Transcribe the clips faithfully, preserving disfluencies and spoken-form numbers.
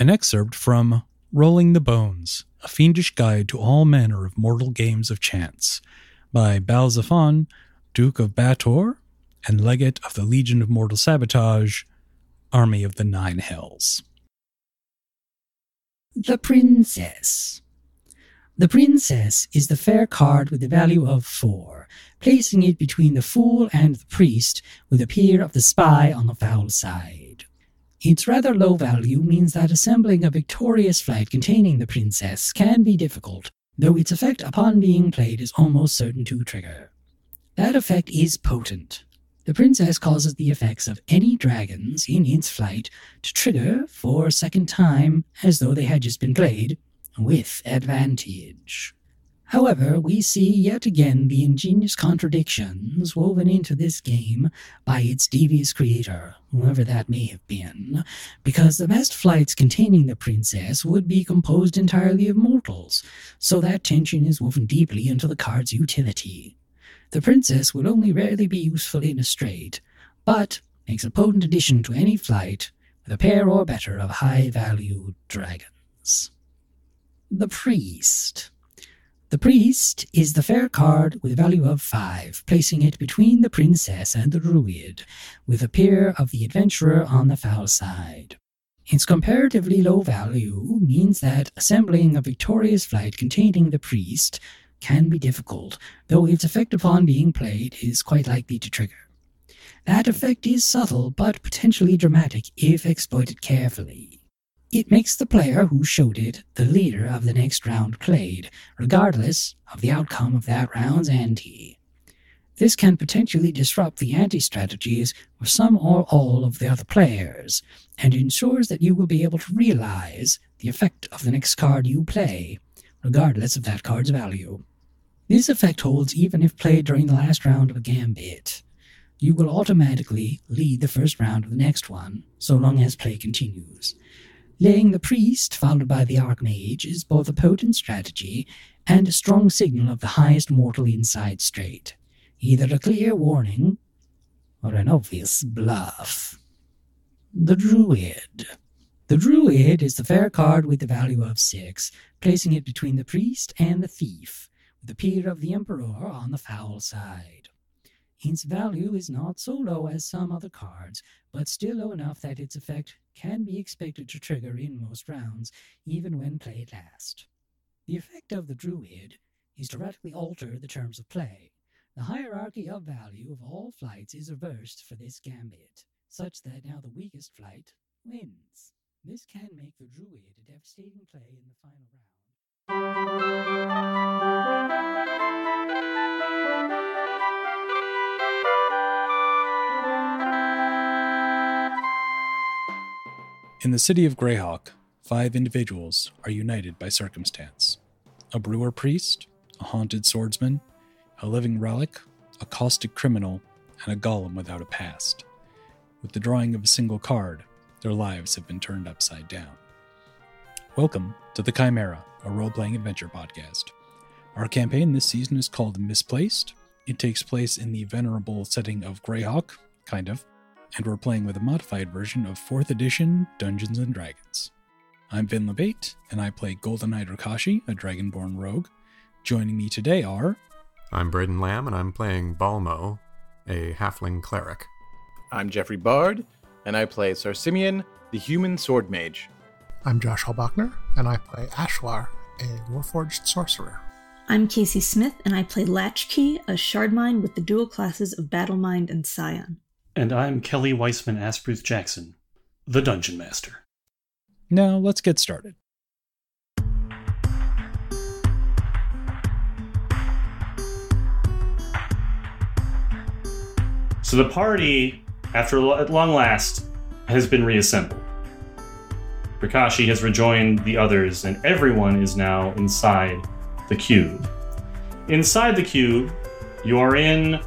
An excerpt from Rolling the Bones, A Fiendish Guide to All Manner of Mortal Games of Chance, by Balzaphon, Duke of Bator, and Legate of the Legion of Mortal Sabotage, Army of the Nine Hells. The Princess. The Princess is the fair card with the value of four, placing it between the Fool and the Priest, with a peer of the Spy on the foul side. Its rather low value means that assembling a victorious flight containing the Princess can be difficult, though its effect upon being played is almost certain to trigger. That effect is potent. The Princess causes the effects of any dragons in its flight to trigger for a second time, as though they had just been played, with advantage. However, we see yet again the ingenious contradictions woven into this game by its devious creator, whoever that may have been, because the best flights containing the Princess would be composed entirely of mortals, so that tension is woven deeply into the card's utility. The Princess will only rarely be useful in a straight, but makes a potent addition to any flight with a pair or better of high-value dragons. The Priest. The Priest is the fair card with a value of five, placing it between the Princess and the Druid, with a peer of the Adventurer on the foul side. Its comparatively low value means that assembling a victorious flight containing the Priest can be difficult, though its effect upon being played is quite likely to trigger. That effect is subtle but potentially dramatic if exploited carefully. It makes the player who showed it the leader of the next round played, regardless of the outcome of that round's ante. This can potentially disrupt the anti-strategies of some or all of the other players, and ensures that you will be able to realize the effect of the next card you play, regardless of that card's value. This effect holds even if played during the last round of a gambit. You will automatically lead the first round of the next one, so long as play continues. Laying the Priest, followed by the Archmage, is both a potent strategy and a strong signal of the highest mortal inside straight, either a clear warning or an obvious bluff. The Druid. The Druid is the fair card with the value of six, placing it between the Priest and the Thief, with the peer of the Emperor on the foul side. Its value is not so low as some other cards, but still low enough that its effect can be expected to trigger in most rounds, even when played last. The effect of the Druid is to radically alter the terms of play. The hierarchy of value of all flights is reversed for this gambit, such that now the weakest flight wins. This can make the Druid a devastating play in the final round. In the city of Greyhawk, five individuals are united by circumstance. A brewer priest, a haunted swordsman, a living relic, a caustic criminal, and a golem without a past. With the drawing of a single card, their lives have been turned upside down. Welcome to the Chimera, a role-playing adventure podcast. Our campaign this season is called Misplaced. It takes place in the venerable setting of Greyhawk, kind of, and we're playing with a modified version of fourth edition Dungeons and Dragons. I'm Vin LaBate, and I play Goldeneyed Rakashi, a dragonborn rogue. Joining me today are... I'm Braden Lamb, and I'm playing Balmo, a halfling cleric. I'm Jeffrey Bard, and I play Sarsimian, the human sword mage. I'm Josh Hallbachner, and I play Ashlar, a warforged sorcerer. I'm Casey Smith, and I play Latchkey, a shardmine with the dual classes of Battlemind and Scion. And I'm Kelly Weissman Asbruth Jackson, the Dungeon Master. Now, let's get started. So the party, after long last, has been reassembled. Rakashi has rejoined the others, and everyone is now inside the cube. Inside the cube, you are in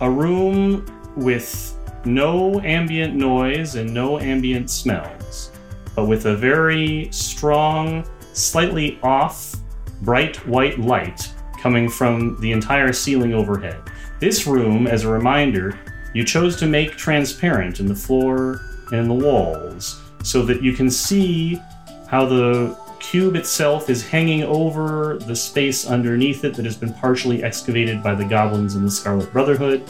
a room with no ambient noise and no ambient smells, but with a very strong, slightly off, bright white light coming from the entire ceiling overhead. This room, as a reminder, you chose to make transparent in the floor and in the walls so that you can see how the cube itself is hanging over the space underneath it that has been partially excavated by the goblins in the Scarlet Brotherhood.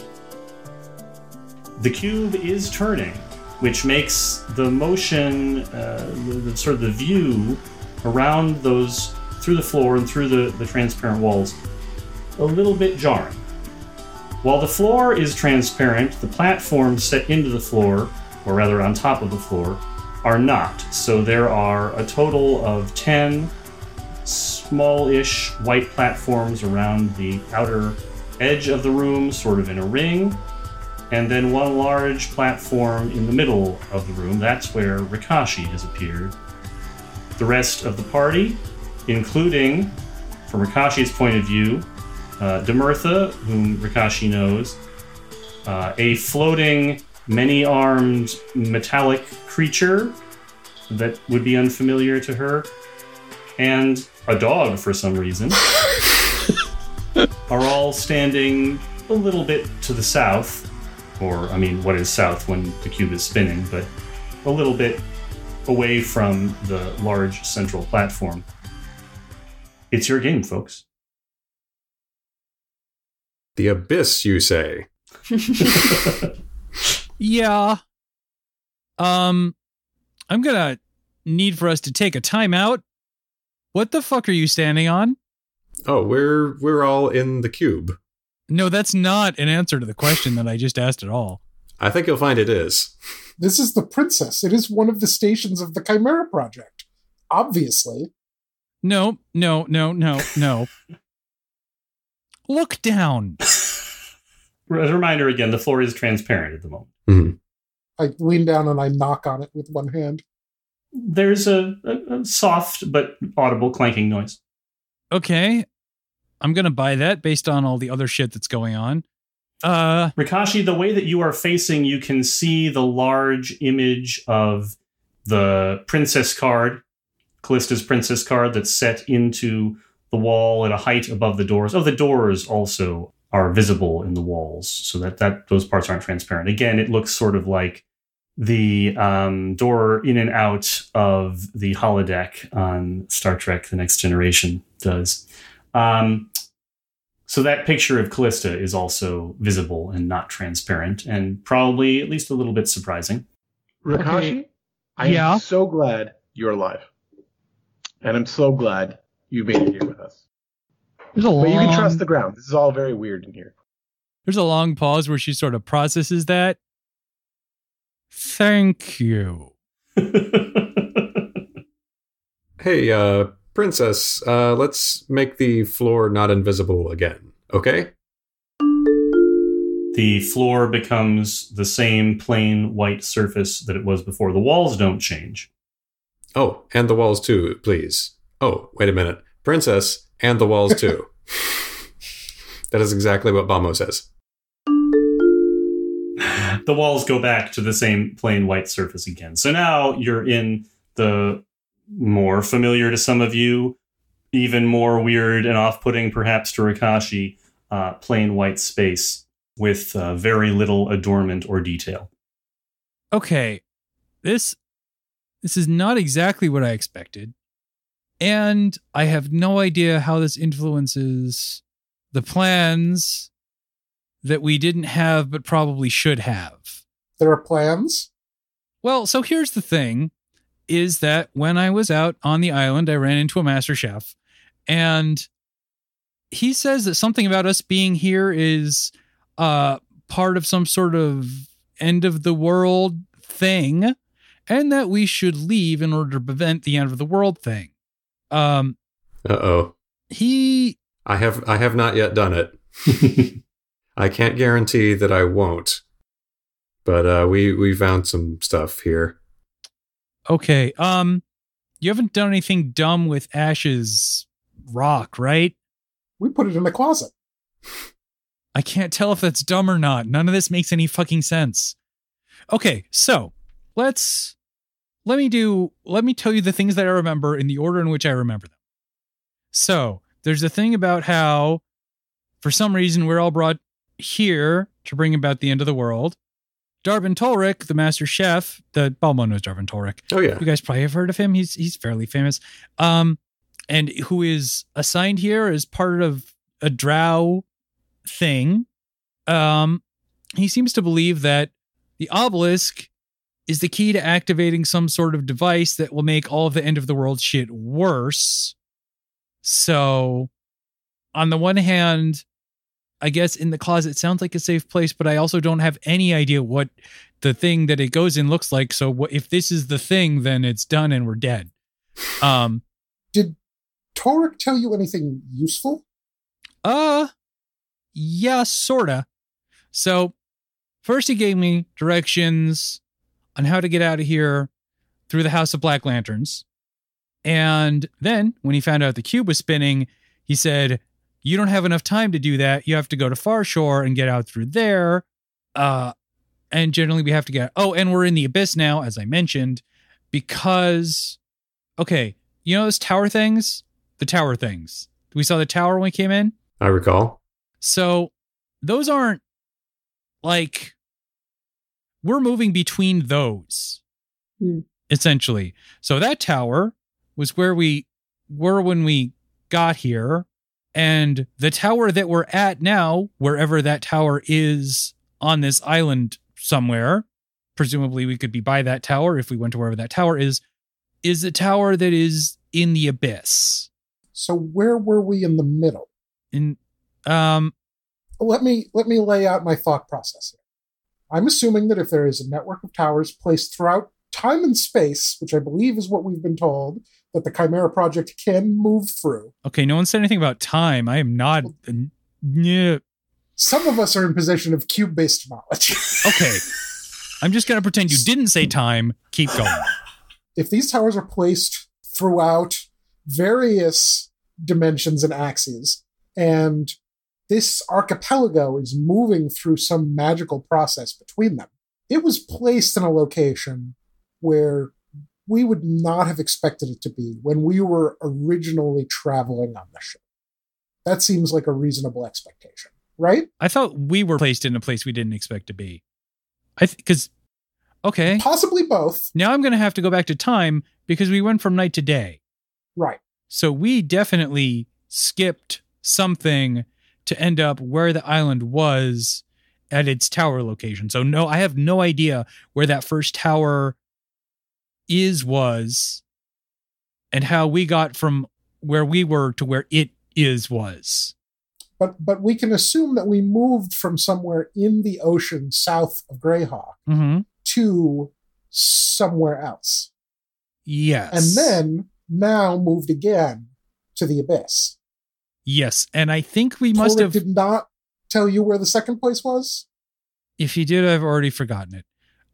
The cube is turning, which makes the motion, uh, the, sort of the view around those, through the floor and through the, the transparent walls, a little bit jarring. While the floor is transparent, the platforms set into the floor, or rather on top of the floor, are not. So there are a total of ten small-ish white platforms around the outer edge of the room, sort of in a ring, and then one large platform in the middle of the room. That's where Rakashi has appeared. The rest of the party, including, from Rakashi's point of view, uh, Demurtha, whom Rakashi knows, uh, a floating, many-armed, metallic creature that would be unfamiliar to her, and a dog for some reason, are all standing a little bit to the south, or, I mean, what is south when the cube is spinning, but a little bit away from the large central platform. It's your game, folks. The Abyss, you say? Yeah. Um, I'm gonna need for us to take a timeout. What the fuck are you standing on? Oh, we're we're all in the cube. No, that's not an answer to the question that I just asked at all. I think you'll find it is. This is the Princess. It is one of the stations of the Chimera Project. Obviously. No, no, no, no, no. Look down. As a reminder again, the floor is transparent at the moment. Mm-hmm. I lean down and I knock on it with one hand. There's a, a, a soft but audible clanking noise. Okay. I'm going to buy that based on all the other shit that's going on. Uh, Rakashi, the way that you are facing, you can see the large image of the princess card, Callista's princess card, that's set into the wall at a height above the doors. Oh, the doors also are visible in the walls, so that, that those parts aren't transparent. Again, it looks sort of like the um, door in and out of the holodeck on Star Trek The Next Generation does. Um, so that picture of Kallista is also visible and not transparent, and probably at least a little bit surprising. Rakashi, okay. I yeah. am so glad you're alive. And I'm so glad you made it here with us. There's a long, but you can trust the ground. This is all very weird in here. There's a long pause where she sort of processes that. Thank you. Hey, uh, Princess, uh, let's make the floor not invisible again, okay? The floor becomes the same plain white surface that it was before. The walls don't change. Oh, and the walls too, please. Oh, wait a minute. Princess... and the walls, too. That is exactly what Balmo says. The walls go back to the same plain white surface again. So now you're in the more familiar to some of you, even more weird and off-putting, perhaps, to Rakashi, uh, plain white space with uh, very little adornment or detail. Okay. This, this is not exactly what I expected. And I have no idea how this influences the plans that we didn't have, but probably should have. There are plans? Well, so here's the thing, is that when I was out on the island, I ran into a master chef, and he says that something about us being here is uh, part of some sort of end of the world thing, and that we should leave in order to prevent the end of the world thing. Um, Uh-oh. He... I have I have not yet done it. I can't guarantee that I won't. But uh, we, we found some stuff here. Okay. Um, you haven't done anything dumb with Ash's rock, right? We put it in the closet. I can't tell if that's dumb or not. None of this makes any fucking sense. Okay, so let's... Let me do, let me tell you the things that I remember in the order in which I remember them. So there's a thing about how, for some reason, we're all brought here to bring about the end of the world. Darvin Tolric, the master chef, the Balmo knows Darvin Tolric. Oh yeah, you guys probably have heard of him. He's he's fairly famous. Um, and who is assigned here as part of a drow thing. Um, he seems to believe that the obelisk is the key to activating some sort of device that will make all of the end of the world shit worse. So, on the one hand, I guess in the closet sounds like a safe place, but I also don't have any idea what the thing that it goes in looks like. So what, if this is the thing, then it's done and we're dead. Um, Did Tolric tell you anything useful? Uh, yeah, sorta. So first he gave me directions on how to get out of here through the House of Black Lanterns. And then when he found out the cube was spinning, he said, you don't have enough time to do that. You have to go to Farshore and get out through there. Uh, and generally we have to get... Oh, and we're in the Abyss now, as I mentioned, because... Okay, you know those tower things? The tower things. We saw the tower when we came in? I recall. So those aren't, like... We're moving between those, mm. essentially. So that tower was where we were when we got here. And the tower that we're at now, wherever that tower is on this island somewhere, presumably we could be by that tower if we went to wherever that tower is, is a tower that is in the Abyss. So where were we in the middle? In, um, let me let me lay out my thought process here. I'm assuming that if there is a network of towers placed throughout time and space, which I believe is what we've been told, that the Chimera Project can move through. Okay, no one said anything about time. I am not... Well, some of us are in possession of cube-based knowledge. Okay. I'm just going to pretend you didn't say time. Keep going. If these towers are placed throughout various dimensions and axes, and this archipelago is moving through some magical process between them, it was placed in a location where... we would not have expected it to be when we were originally traveling on the ship. That seems like a reasonable expectation, right? I thought we were placed in a place we didn't expect to be. I because, th- okay. Possibly both. Now I'm going to have to go back to time because we went from night to day. Right. So we definitely skipped something to end up where the island was at its tower location. So no, I have no idea where that first tower is was and how we got from where we were to where it is was. But but we can assume that we moved from somewhere in the ocean south of Greyhawk mm-hmm. to somewhere else. Yes. And then now moved again to the Abyss. Yes, and I think we must Tolric have... did not tell you where the second place was? If he did, I've already forgotten it.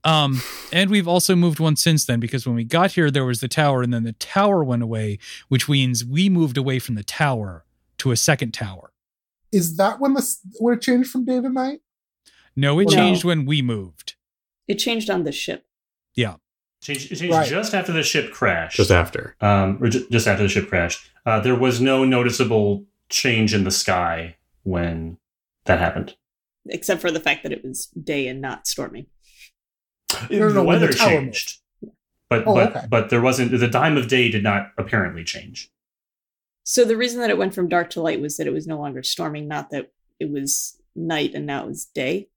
Um, and we've also moved one since then, because when we got here, there was the tower and then the tower went away, which means we moved away from the tower to a second tower. Is that when the, when it changed from day to night? No, it or changed no? when we moved. It changed on the ship. Yeah. Changed, it changed right. just after the ship crashed. Just after. Um, or ju- just after the ship crashed. Uh, there was no noticeable change in the sky when that happened. Except for the fact that it was day and not stormy. No, no, the weather the changed, but oh, but okay. but there wasn't the time of day did not apparently change. So the reason that it went from dark to light was that it was no longer storming, not that it was night and now it was day.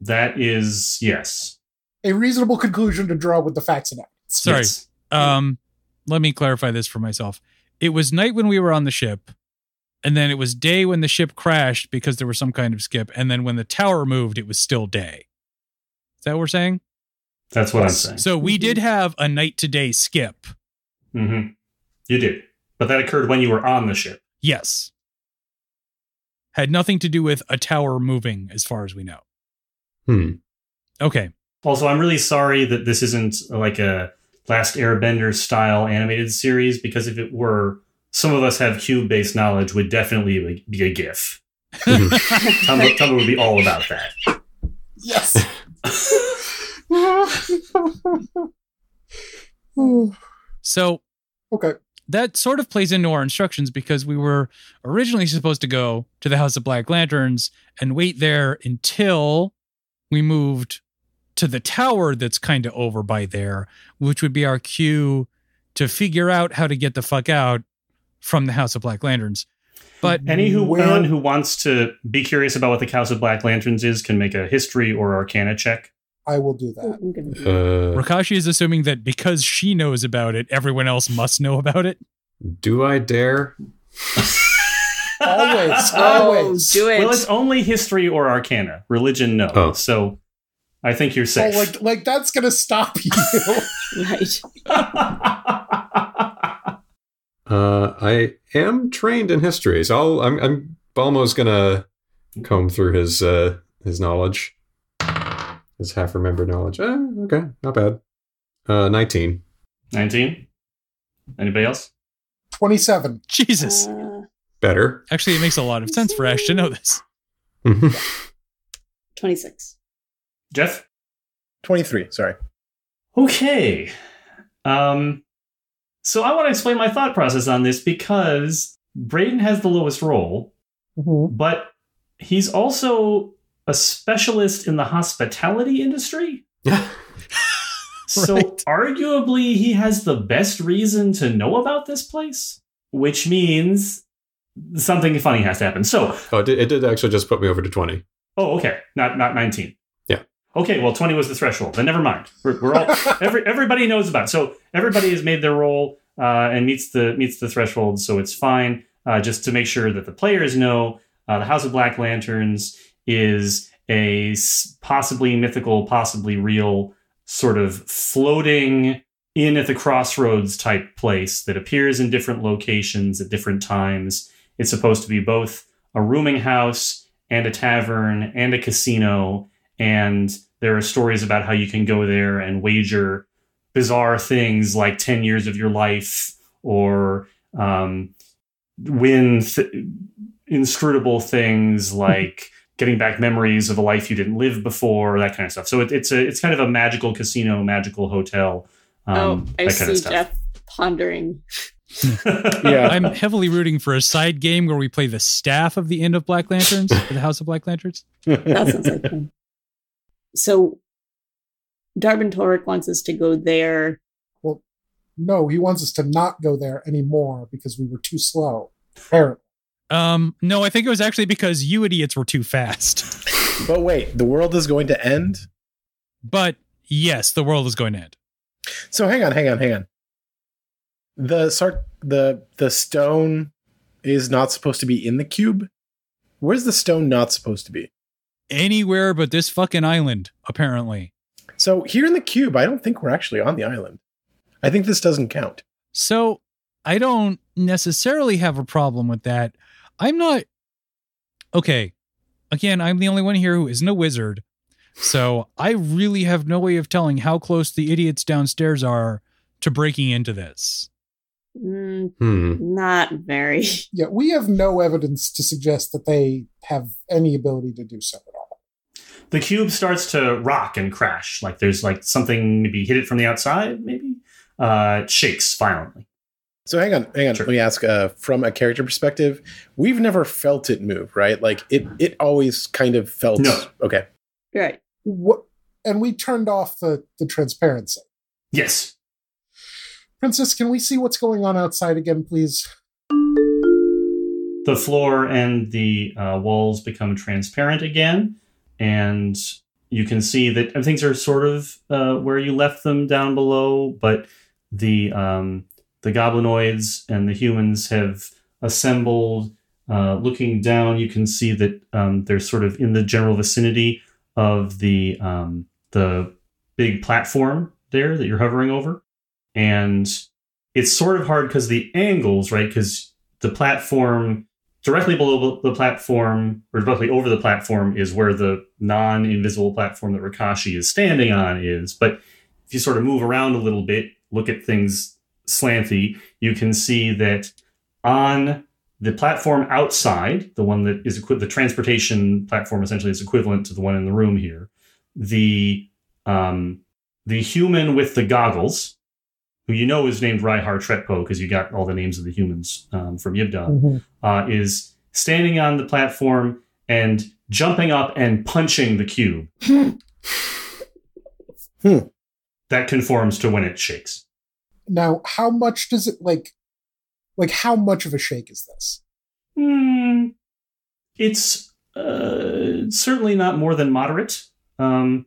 That is yes, a reasonable conclusion to draw with the facts and evidence. Sorry, yes. um, let me clarify this for myself. It was night when we were on the ship, and then it was day when the ship crashed because there was some kind of skip, and then when the tower moved, it was still day. Is that what we're saying? That's what I'm saying. So we did have a night to day skip. Mm-hmm. You did. But that occurred when you were on the ship. Yes. Had nothing to do with a tower moving as far as we know. Hmm. Okay. Also, I'm really sorry that this isn't like a Last Airbender style animated series, because if it were, some of us have cube-based knowledge would definitely be a GIF. Tumblr, Tumblr would be all about that. Yes. So, okay, that sort of plays into our instructions, because we were originally supposed to go to the House of Black Lanterns and wait there until we moved to the tower that's kind of over by there, which would be our cue to figure out how to get the fuck out from the House of Black Lanterns. But any who, where, anyone who wants to be curious about what the House of Black Lanterns is can make a history or arcana check. I will do that. Uh, Rakashi is assuming that because she knows about it, everyone else must know about it. Do I dare? Always, always. Oh, do it. Well, it's only history or arcana. Religion, no. Oh. So I think you're safe. Oh, like, like that's going to stop you. Right. uh, I am trained in history, so I'll, I'm, I'm Balmo's going to comb through his uh, his knowledge, his half-remembered knowledge. Eh, okay, not bad. Uh, nineteen. nineteen? Anybody else? twenty-seven. Jesus. Uh, Better. Actually, it makes a lot of sense for Ash to know this. Mm-hmm. Yeah. twenty-six. Jeff? twenty-three, sorry. Okay. Um, so I want to explain my thought process on this because Brayden has the lowest roll, mm-hmm. but he's also a specialist in the hospitality industry. Yeah. So right. Arguably he has the best reason to know about this place, which means something funny has to happen. So oh, it did, it did actually just put me over to twenty. Oh, okay. Not not nineteen. Okay, well, twenty was the threshold. Then never mind. We're, we're all every everybody knows about it. So everybody has made their roll uh, and meets the meets the threshold, so it's fine. Uh, just to make sure that the players know, uh, the House of Black Lanterns is a possibly mythical, possibly real sort of floating in at the crossroads type place that appears in different locations at different times. It's supposed to be both a rooming house and a tavern and a casino. And there are stories about how you can go there and wager bizarre things like ten years of your life or um, win th- inscrutable things like getting back memories of a life you didn't live before, that kind of stuff. So it, it's a it's kind of a magical casino, magical hotel. Um, oh, I that kind see of stuff. Jeff pondering. Yeah, I'm heavily rooting for a side game where we play the staff of the End of Black Lanterns, or the House of Black Lanterns. That sounds like fun. So, Darvin Tolric wants us to go there. Well, no, he wants us to not go there anymore because we were too slow. Apparently. Um, no, I think it was actually because you idiots were too fast. But wait, the world is going to end? But yes, the world is going to end. So hang on, hang on, hang on. The sar- the the stone is not supposed to be in the cube? Where's the stone not supposed to be? Anywhere but this fucking island, apparently. So here in the cube, I don't think we're actually on the island. I think this doesn't count. So I don't necessarily have a problem with that. I'm not... Okay. Again, I'm the only one here who isn't a wizard. So I really have no way of telling how close the idiots downstairs are to breaking into this. Mm, hmm. Not very. Yeah, we have no evidence to suggest that they have any ability to do so at all. The cube starts to rock and crash. Like there's like something maybe hit it from the outside, maybe. Uh, it shakes violently. So hang on, hang on. Sure. Let me ask uh, from a character perspective. We've never felt it move, right? Like it, it always kind of felt. No. Okay. Right. What? And we turned off the, the transparency. Yes. Princess, can we see what's going on outside again, please? The floor and the uh, walls become transparent again, and you can see that things are sort of uh, where you left them down below, but the um, the goblinoids and the humans have assembled. Uh, looking down, you can see that um, they're sort of in the general vicinity of the um, the big platform there that you're hovering over. And it's sort of hard because the angles, right? Because the platform directly below the platform or directly over the platform is where the non-invisible platform that Rakashi is standing on is. But if you sort of move around a little bit, look at things slanty, you can see that on the platform outside, the one that is equi- the transportation platform essentially is equivalent to the one in the room here. The um, the human with the goggles, who you know is named Raihar Tretpo because you got all the names of the humans um, from Yibda, mm-hmm. uh, is standing on the platform and jumping up and punching the cube. Hmm. That conforms to when it shakes. Now, how much does it, like, like how much of a shake is this? Hmm. It's uh, certainly not more than moderate. Um,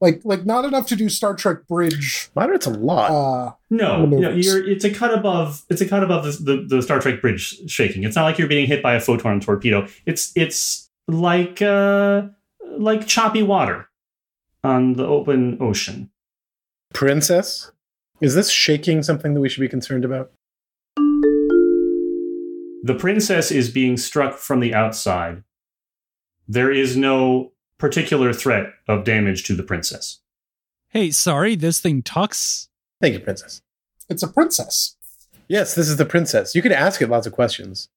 like, like not enough to do Star Trek Bridge. Moderate's a lot. Uh, no, no, you're, it's a cut above. It's a cut above the, the the Star Trek Bridge shaking. It's not like you're being hit by a photon torpedo. It's it's like uh, like choppy water on the open ocean. Princess, is this shaking something that we should be concerned about? The princess is being struck from the outside. There is no particular threat of damage to the princess. Hey, sorry, this thing talks. Thank you, princess. It's a princess. Yes, this is the princess. You can ask it lots of questions.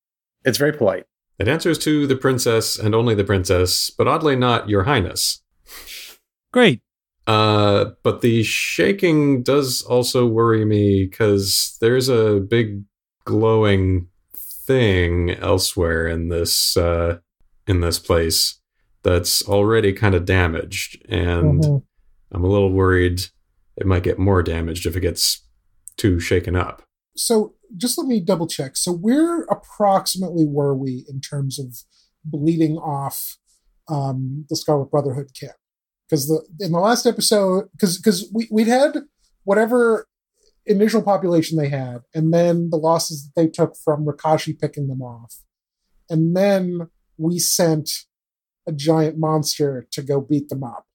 It's very polite. It answers to the princess and only the princess, but oddly not your highness. Great. Uh, but the shaking does also worry me because there's a big glowing thing elsewhere in this uh, in this place that's already kind of damaged, and mm-hmm. I'm a little worried it might get more damaged if it gets too shaken up. So just let me double check. So where approximately were we in terms of bleeding off um, the Scarlet Brotherhood camp? Because the in the last episode, because because we we'd had whatever initial population they had, and then the losses that they took from Rakashi picking them off, and then we sent a giant monster to go beat them up.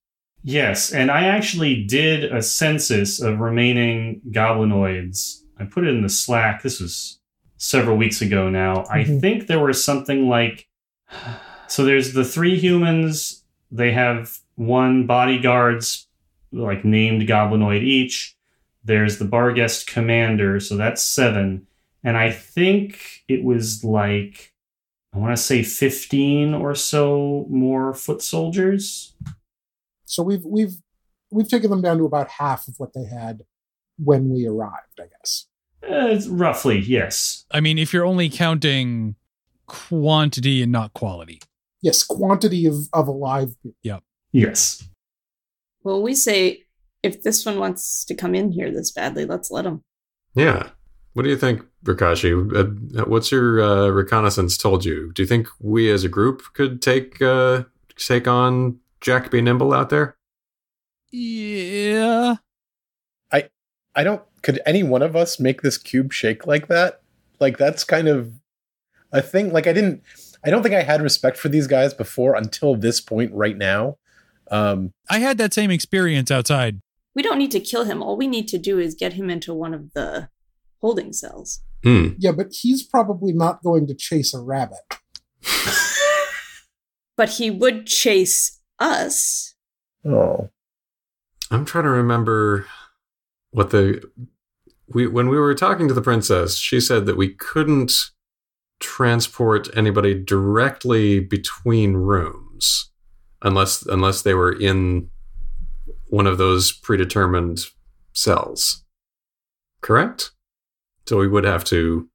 Yes, and I actually did a census of remaining goblinoids. I put it in the Slack. This was several weeks ago now. Mm-hmm. I think there were something like, so there's the three humans. They have one bodyguards, like named goblinoid each. There's the bar guest commander, so that's seven. And I think it was like, I want to say fifteen or so more foot soldiers. So we've we've we've taken them down to about half of what they had when we arrived, I guess. Uh, it's roughly, yes. I mean, if you're only counting quantity and not quality. Yes, quantity of, of alive people. Yep. Yes. Well, we say, if this one wants to come in here this badly, let's let him. Yeah. What do you think, Rakashi? Uh, what's your uh, reconnaissance told you? Do you think we as a group could take uh, take on Jack Be Nimble out there? Yeah. I I don't... Could any one of us make this cube shake like that? Like, that's kind of a thing. Like, I didn't... I don't think I had respect for these guys before until this point right now. Um, I had that same experience outside. We don't need to kill him. All we need to do is get him into one of the holding cells. Hmm. Yeah, but he's probably not going to chase a rabbit. But he would chase us. Oh. I'm trying to remember what the... we when we were talking to the princess, she said that we couldn't transport anybody directly between rooms. Unless unless they were in one of those predetermined cells. Correct? So we would have to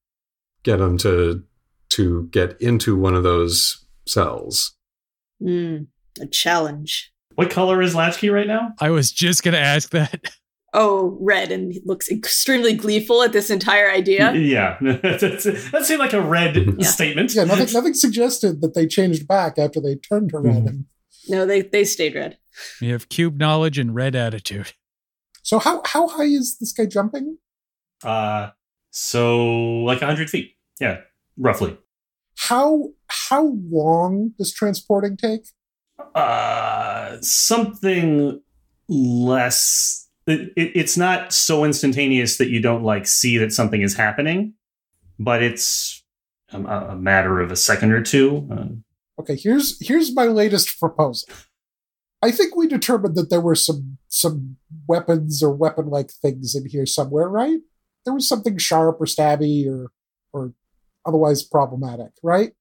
get them to to get into one of those cells. Mm, a challenge. What color is Latchkey right now? I was just going to ask that. Oh, red, and he looks extremely gleeful at this entire idea. Yeah, that seemed like a red yeah. statement. Yeah, nothing, nothing suggested that they changed back after they turned to red. Mm. No, they, they stayed red. We have cube knowledge and red attitude. So how, how high is this guy jumping? Uh, so like one hundred feet. Yeah, roughly. How how long does transporting take? Uh, something less. It, it, it's not so instantaneous that you don't like see that something is happening, but it's a, a matter of a second or two. Uh, Okay, here's here's my latest proposal. I think we determined that there were some some weapons or weapon-like things in here somewhere, right? There was something sharp or stabby or or otherwise problematic, right?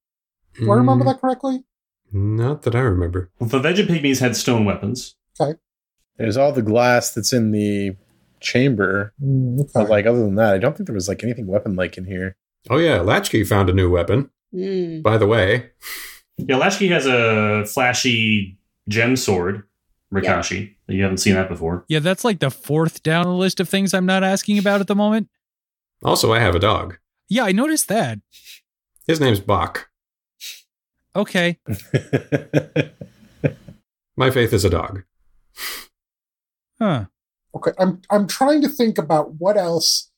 Do mm, I remember that correctly? Not that I remember. Well, the Veggie Pygmies had stone weapons. Okay. There's all the glass that's in the chamber. Mm, okay. But like other than that, I don't think there was like anything weapon-like in here. Oh yeah, Latchkey found a new weapon. Mm. By the way. Yeah, Latchkey has a flashy gem sword Rakashi. Yeah. You haven't seen that before. Yeah, that's like the fourth down the list of things I'm not asking about at the moment. Also, I have a dog. Yeah, I noticed that. His name's Bach. Okay. My faith is a dog. Huh. Okay, I'm I'm trying to think about what else,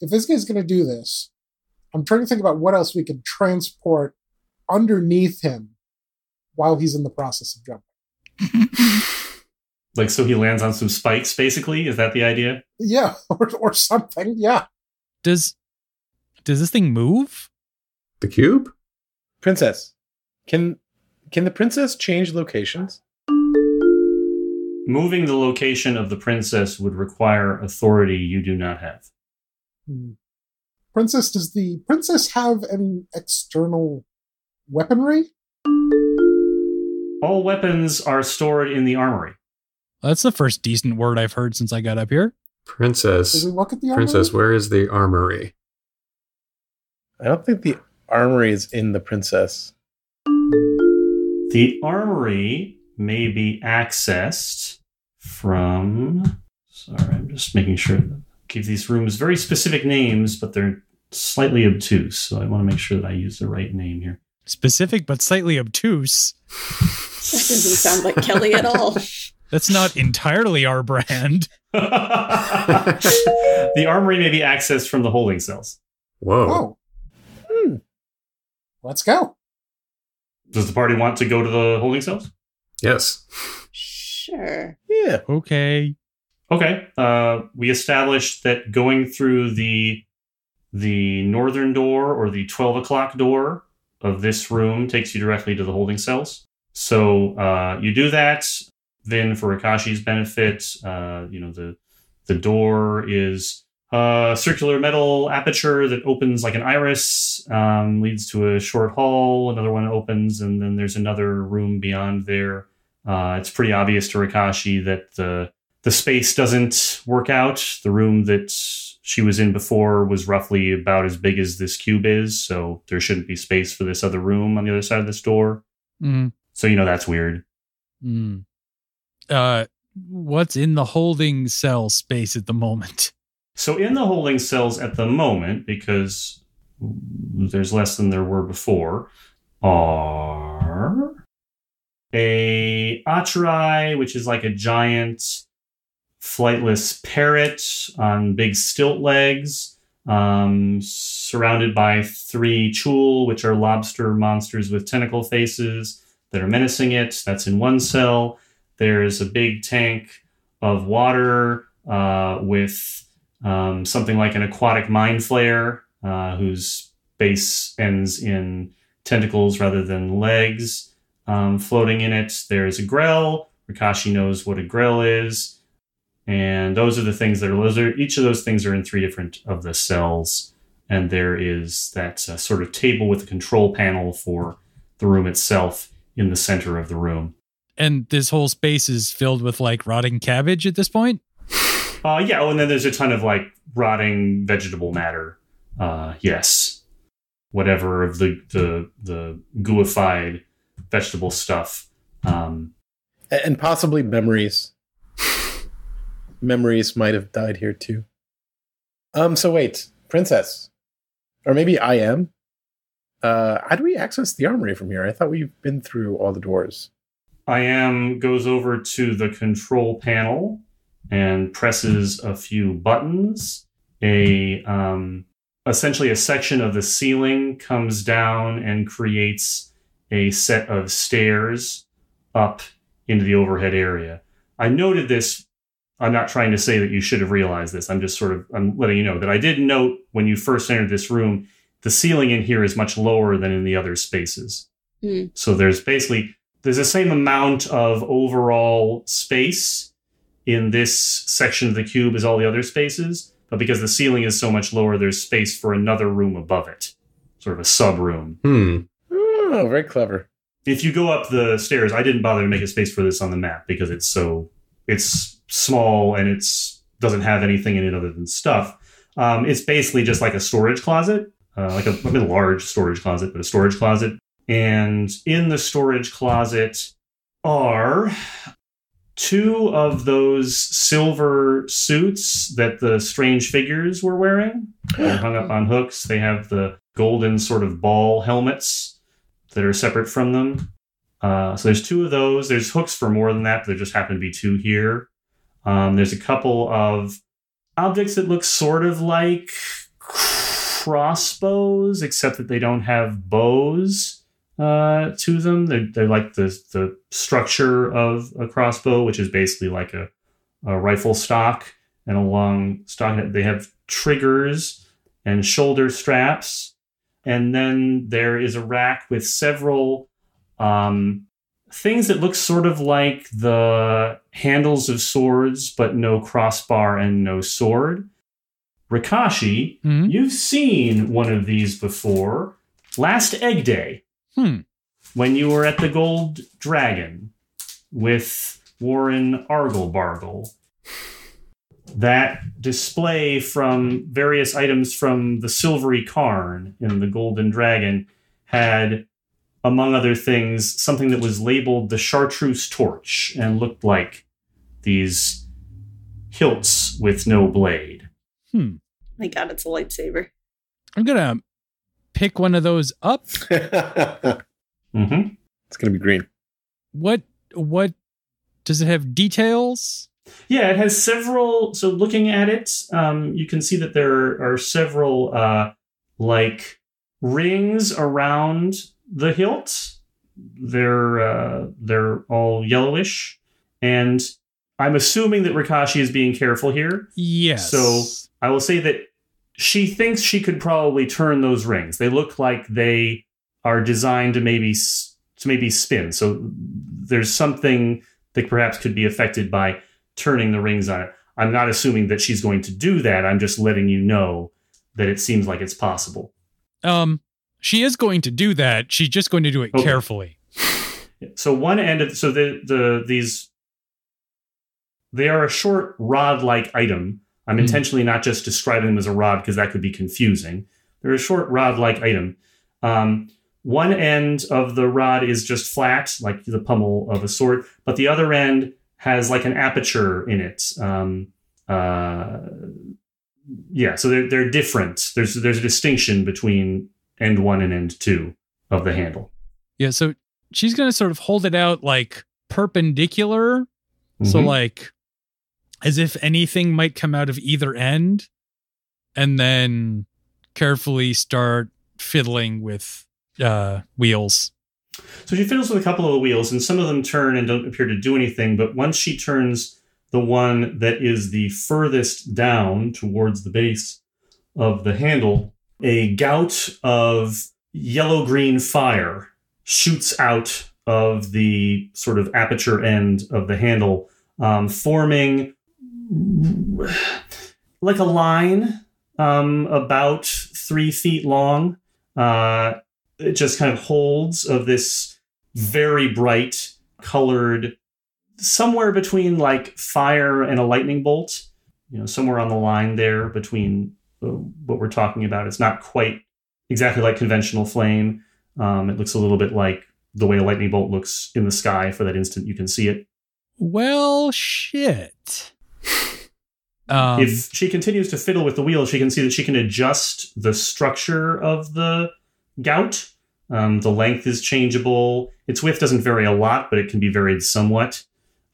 if this guy's going to do this, I'm trying to think about what else we could transport underneath him while he's in the process of jumping. Like, so he lands on some spikes, basically? Is that the idea? Yeah, or, or something, yeah. Does does this thing move? The cube? Princess. Can can the princess change locations? Moving the location of the princess would require authority you do not have. Hmm. Princess, does the princess have any external weaponry? All weapons are stored in the armory. That's the first decent word I've heard since I got up here. Princess, does it look at the armory? Princess, where is the armory? I don't think the armory is in the princess. The armory may be accessed from... Sorry, I'm just making sure... Give these rooms very specific names, but they're slightly obtuse, so I want to make sure that I use the right name here. Specific, but slightly obtuse? That doesn't sound like Kelly at all. That's not entirely our brand. The armory may be accessed from the holding cells. Whoa. Oh. Hmm. Let's go. Does the party want to go to the holding cells? Yes. Sure. Yeah. Okay. Okay. Uh, we established that going through the the northern door or the twelve o'clock door of this room takes you directly to the holding cells. So uh, you do that. Then, for Rakashi's benefit, uh, you know the the door is a circular metal aperture that opens like an iris, um, leads to a short hall. Another one opens, and then there's another room beyond there. Uh, it's pretty obvious to Rakashi that the The space doesn't work out. The room that she was in before was roughly about as big as this cube is, so there shouldn't be space for this other room on the other side of this door. Mm. So, you know, that's weird. Mm. Uh, what's in the holding cell space at the moment? So in the holding cells at the moment, because there's less than there were before, are a Atrai, which is like a giant... flightless parrot on big stilt legs, um, surrounded by three chul, which are lobster monsters with tentacle faces that are menacing it. That's in one cell. There's a big tank of water uh, with um, something like an aquatic mind flayer, uh, whose base ends in tentacles rather than legs, um, floating in it. There's a grell. Rakashi knows what a grell is. And those are the things that are, those are, each of those things are in three different of the cells. And there is that uh, sort of table with a control panel for the room itself in the center of the room. And this whole space is filled with like rotting cabbage at this point? Uh, yeah. Oh, and then there's a ton of like rotting vegetable matter. Uh, yes. Whatever of the, the, the gooified vegetable stuff. Um, and possibly memories. Memories might have died here too. Um. So wait, princess, or maybe I am. Uh, how do we access the armory from here? I thought we've been through all the doors. I am goes over to the control panel and presses a few buttons. A um, essentially a section of the ceiling comes down and creates a set of stairs up into the overhead area. I noted this. I'm not trying to say that you should have realized this. I'm just sort of I'm letting you know that I did note when you first entered this room, the ceiling in here is much lower than in the other spaces. Mm. So there's basically, there's the same amount of overall space in this section of the cube as all the other spaces, but because the ceiling is so much lower, there's space for another room above it, sort of a sub room. Hmm. Oh, very clever. If you go up the stairs, I didn't bother to make a space for this on the map because it's so, it's, small and it's doesn't have anything in it other than stuff. Um, it's basically just like a storage closet, uh, like a, I mean, large storage closet, but a storage closet. And in the storage closet are two of those silver suits that the strange figures were wearing. They're hung up on hooks. They have the golden sort of ball helmets that are separate from them. Uh, so there's two of those. There's hooks for more than that, but there just happen to be two here. Um, there's a couple of objects that look sort of like crossbows, except that they don't have bows uh, to them. They're, they're like the, the structure of a crossbow, which is basically like a, a rifle stock and a long stock. They have triggers and shoulder straps. And then there is a rack with several um, things that look sort of like the handles of swords, but no crossbar and no sword. Rakashi, mm-hmm. You've seen one of these before. Last Egg Day, hmm. when you were at the Gold Dragon with Warren Arglebargle. That display from various items from the Silvery Cairn in the Golden Dragon had, among other things, something that was labeled the Chartreuse Torch and looked like these hilts with no blade. Hmm. My God, it's a lightsaber. I'm going to pick one of those up. mm-hmm. It's going to be green. What, what, does it have details? Yeah, it has several. So looking at it, um, you can see that there are several, uh, like, rings around the hilt. They're, uh, they're all yellowish. And I'm assuming that Rakashi is being careful here. Yes. So I will say that she thinks she could probably turn those rings. They look like they are designed to maybe to maybe spin. So there's something that perhaps could be affected by turning the rings on it. I'm not assuming that she's going to do that. I'm just letting you know that it seems like it's possible. Um, she is going to do that. She's just going to do it okay. carefully. So one end of so the the these they are a short rod-like item. I'm intentionally not just describing them as a rod because that could be confusing. They're a short rod-like item. Um, one end of the rod is just flat, like the pommel of a sword, but the other end has like an aperture in it. Um, uh, yeah, so they're they're different. There's there's a distinction between end one and end two of the handle. Yeah, so she's going to sort of hold it out like perpendicular, mm-hmm. so like, as if anything might come out of either end, and then carefully start fiddling with uh, wheels. So she fiddles with a couple of the wheels, and some of them turn and don't appear to do anything. But once she turns the one that is the furthest down towards the base of the handle, a gout of yellow-green fire shoots out of the sort of aperture end of the handle, um, forming like a line um, about three feet long. Uh, it just kind of holds of this very bright colored, somewhere between like fire and a lightning bolt, you know, somewhere on the line there between uh, what we're talking about. It's not quite exactly like conventional flame. Um, it looks a little bit like the way a lightning bolt looks in the sky. For that instant, you can see it. Well, shit. Um, if she continues to fiddle with the wheel, she can see that she can adjust the structure of the gout. Um, the length is changeable. Its width doesn't vary a lot, but it can be varied somewhat.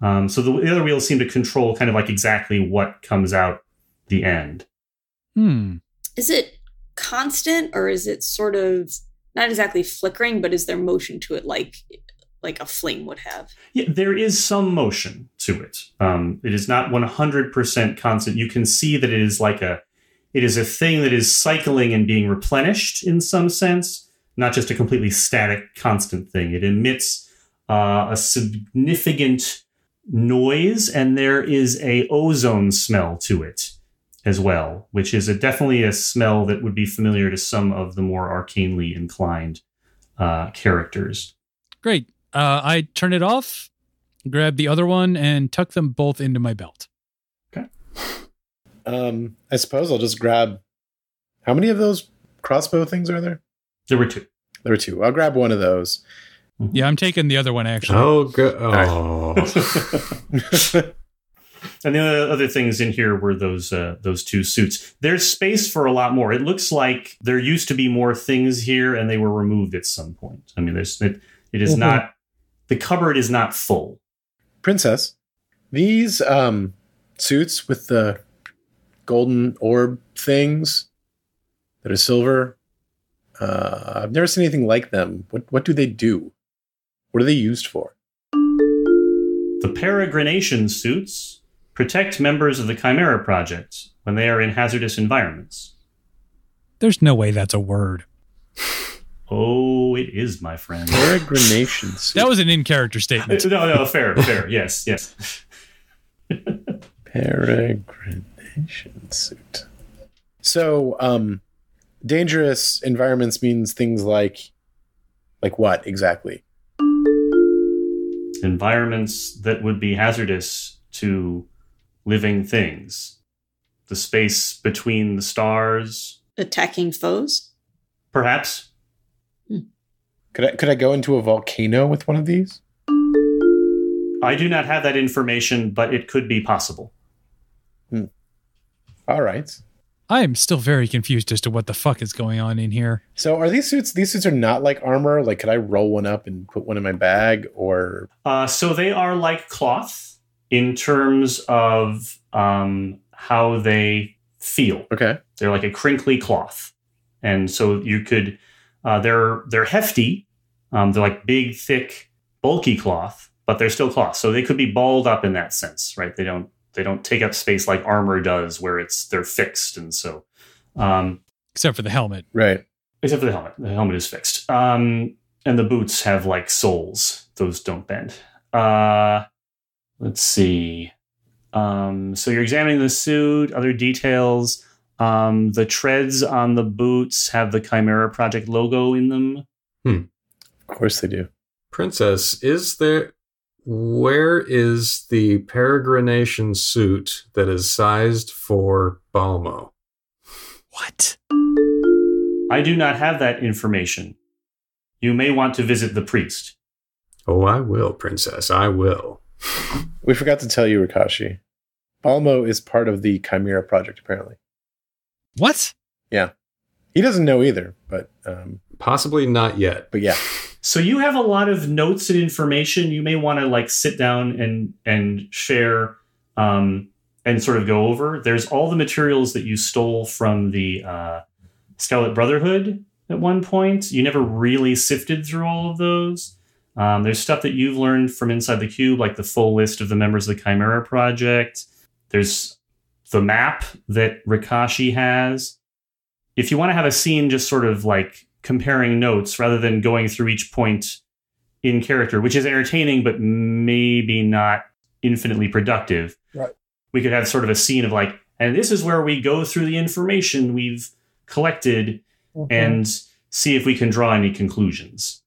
Um, so the, the other wheels seem to control kind of like exactly what comes out the end. Hmm. Is it constant, or is it sort of not exactly flickering, but is there motion to it like like a flame would have? Yeah, there is some motion to it. Um, it is not one hundred percent constant. You can see that it is like a, it is a thing that is cycling and being replenished in some sense, not just a completely static, constant thing. It emits uh, a significant noise, and there is a ozone smell to it as well, which is a, definitely a smell that would be familiar to some of the more arcanely inclined uh, characters. Great. Uh, I turn it off, grab the other one, and tuck them both into my belt. Okay. Um, I suppose I'll just grab... How many of those crossbow things are there? There were two. There were two. I'll grab one of those Yeah, I'm taking the other one, actually. Oh, good. Oh. And the other things in here were those uh, those two suits. There's space for a lot more. It looks like there used to be more things here, and they were removed at some point. I mean, there's it, it is mm-hmm. not... The cupboard is not full. Princess, these um, suits with the golden orb things that are silver, uh, I've never seen anything like them. What What do they do? What are they used for? The peregrination suits protect members of the Chimera Project when they are in hazardous environments. There's no way that's a word. Oh, it is, my friend. Peregrination suit. That was an in-character statement. No, no, fair, fair. Yes, yes. Peregrination suit. So, um, dangerous environments means things like, like what exactly? Environments that would be hazardous to living things. The space between the stars. Attacking foes? Perhaps. Could I could I go into a volcano with one of these? I do not have that information, but it could be possible. Hmm. All right. I am still very confused as to what the fuck is going on in here. So are these suits, these suits are not like armor? Like, could I roll one up and put one in my bag or? Uh, so they are like cloth in terms of um, how they feel. Okay. They're like a crinkly cloth. And so you could... Uh, they're they're hefty. Um, they're like big, thick, bulky cloth, but they're still cloth. So they could be balled up in that sense, right? They don't they don't take up space like armor does, where it's they're fixed. And so, um, except for the helmet, right? Except for the helmet, the helmet is fixed. Um, and the boots have like soles; those don't bend. Uh, let's see. Um, so you're examining the suit, other details. Um, the treads on the boots have the Chimera Project logo in them. Hmm. Of course they do. Princess, is there... Where is the peregrination suit that is sized for Balmo? What? I do not have that information. You may want to visit the priest. Oh, I will, Princess. I will. We forgot to tell you, Rakashi. Balmo is part of the Chimera Project, apparently. What? Yeah. He doesn't know either, but... Um, Possibly not yet. But yeah. So you have a lot of notes and information. You may want to like sit down and, and share um, and sort of go over. There's all the materials that you stole from the uh, Scarlet Brotherhood at one point. You never really sifted through all of those. Um, there's stuff that you've learned from inside the cube, like the full list of the members of the Chimera Project. There's... The map that Rakashi has. If you want to have a scene just sort of like comparing notes rather than going through each point in character, which is entertaining, but maybe not infinitely productive. Right. We could have sort of a scene of like, and this is where we go through the information we've collected mm-hmm. and see if we can draw any conclusions.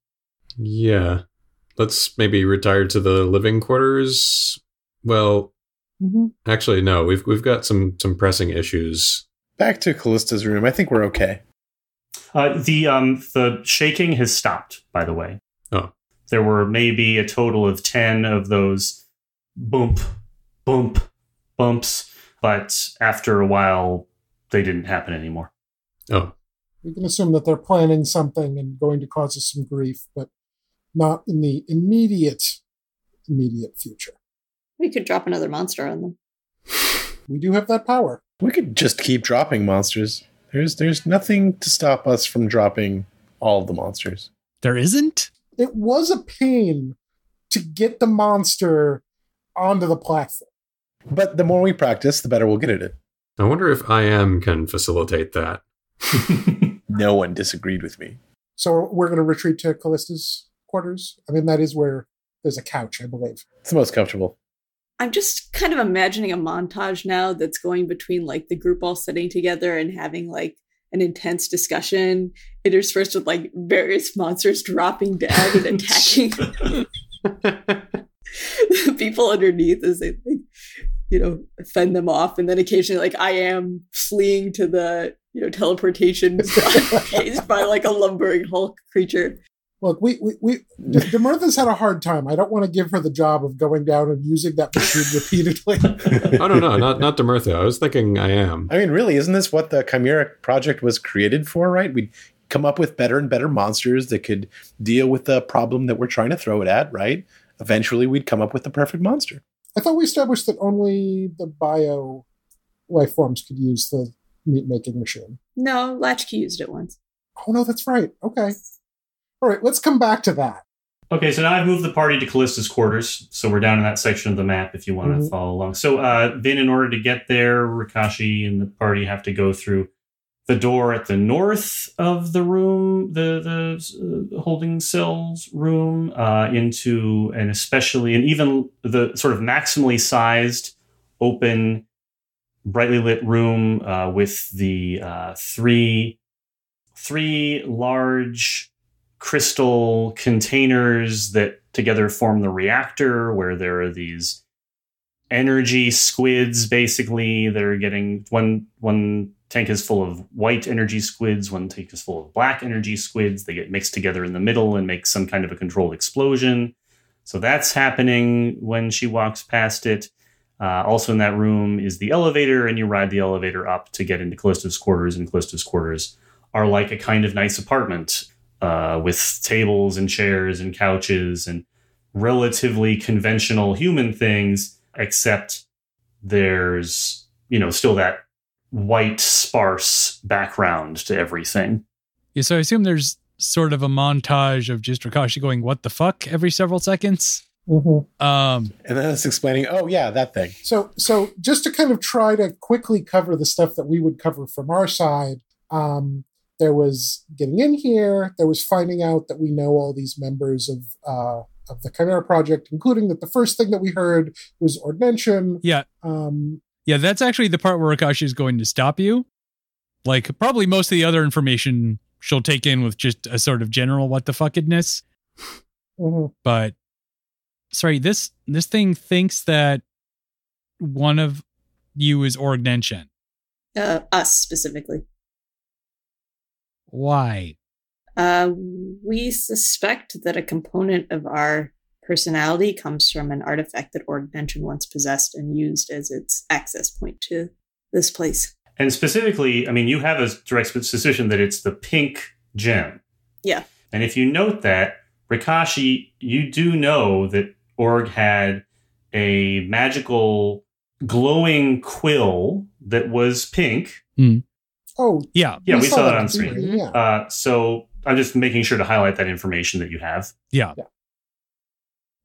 Yeah. Let's maybe retire to the living quarters. Well, Mm-hmm. Actually, no, we've we've got some some pressing issues. Back to Callista's room. I think we're okay. Uh, the um the shaking has stopped, by the way. Oh. There were maybe a total of ten of those bump, bump, bumps, but after a while they didn't happen anymore. Oh. We can assume that they're planning something and going to cause us some grief, but not in the immediate immediate future. We could drop another monster on them. We do have that power. We could just keep dropping monsters. There's there's nothing to stop us from dropping all of the monsters. There isn't? It was a pain to get the monster onto the platform. But the more we practice, the better we'll get at it. I wonder if I M can facilitate that. No one disagreed with me. So we're going to retreat to Callista's quarters? I mean, that is where there's a couch, I believe. It's the most comfortable. I'm just kind of imagining a montage now that's going between like the group all sitting together and having like an intense discussion interspersed with like various monsters dropping down and attacking the people underneath as they, like, you know, fend them off. And then occasionally like I am fleeing to the, you know, teleportation by, by like a lumbering Hulk creature. Look, we we, we Demurtha's had a hard time. I don't want to give her the job of going down and using that machine repeatedly. Oh no, no, not not Demurtha. I was thinking I am. I mean, really, isn't this what the Chimera Project was created for? Right? We'd come up with better and better monsters that could deal with the problem that we're trying to throw it at. Right? Eventually, we'd come up with the perfect monster. I thought we established that only the bio life forms could use the meat making machine. No, Latchkey used it once. Oh no, that's right. Okay. All right, let's come back to that. Okay, so now I've moved the party to Callista's quarters. So we're down in that section of the map if you want to mm-hmm. follow along. So uh, Vin, in order to get there, Rakashi and the party have to go through the door at the north of the room, the, the uh, holding cells room, uh, into an especially, and even the sort of maximally sized, open, brightly lit room uh, with the uh, three three large... crystal containers that together form the reactor, where there are these energy squids, basically, that are getting one one tank is full of white energy squids, one tank is full of black energy squids. They get mixed together in the middle and make some kind of a controlled explosion. So that's happening when she walks past it. Uh, also in that room is the elevator, and you ride the elevator up to get into Callista's quarters, and Callista's quarters are like a kind of nice apartment. Uh, with tables and chairs and couches and relatively conventional human things, except there's, you know, still that white, sparse background to everything. Yeah, so I assume there's sort of a montage of just Rakashi going, what the fuck, every several seconds? Mm-hmm. Um, and then it's explaining, oh, yeah, that thing. So, so just to kind of try to quickly cover the stuff that we would cover from our side, um, there was getting in here. There was finding out that we know all these members of uh, of the Chimera Project, including that the first thing that we heard was Org Nenshen. Yeah. Um, yeah, that's actually the part where Rakashi is going to stop you. Like, probably most of the other information she'll take in with just a sort of general what the fuckedness. Mm-hmm. But, sorry, this, this thing thinks that one of you is Org Nenshen. Uh, us, specifically. Why? Uh, we suspect that a component of our personality comes from an artifact that Org Nenshen once possessed and used as its access point to this place. And specifically, I mean, you have a direct suspicion that it's the pink gem. Yeah. And if you note that, Rakashi, you do know that Org had a magical glowing quill that was pink. Mm. Oh, yeah. Yeah, we, we saw, saw that on screen. Mm-hmm. Yeah. Uh, so I'm just making sure to highlight that information that you have. Yeah.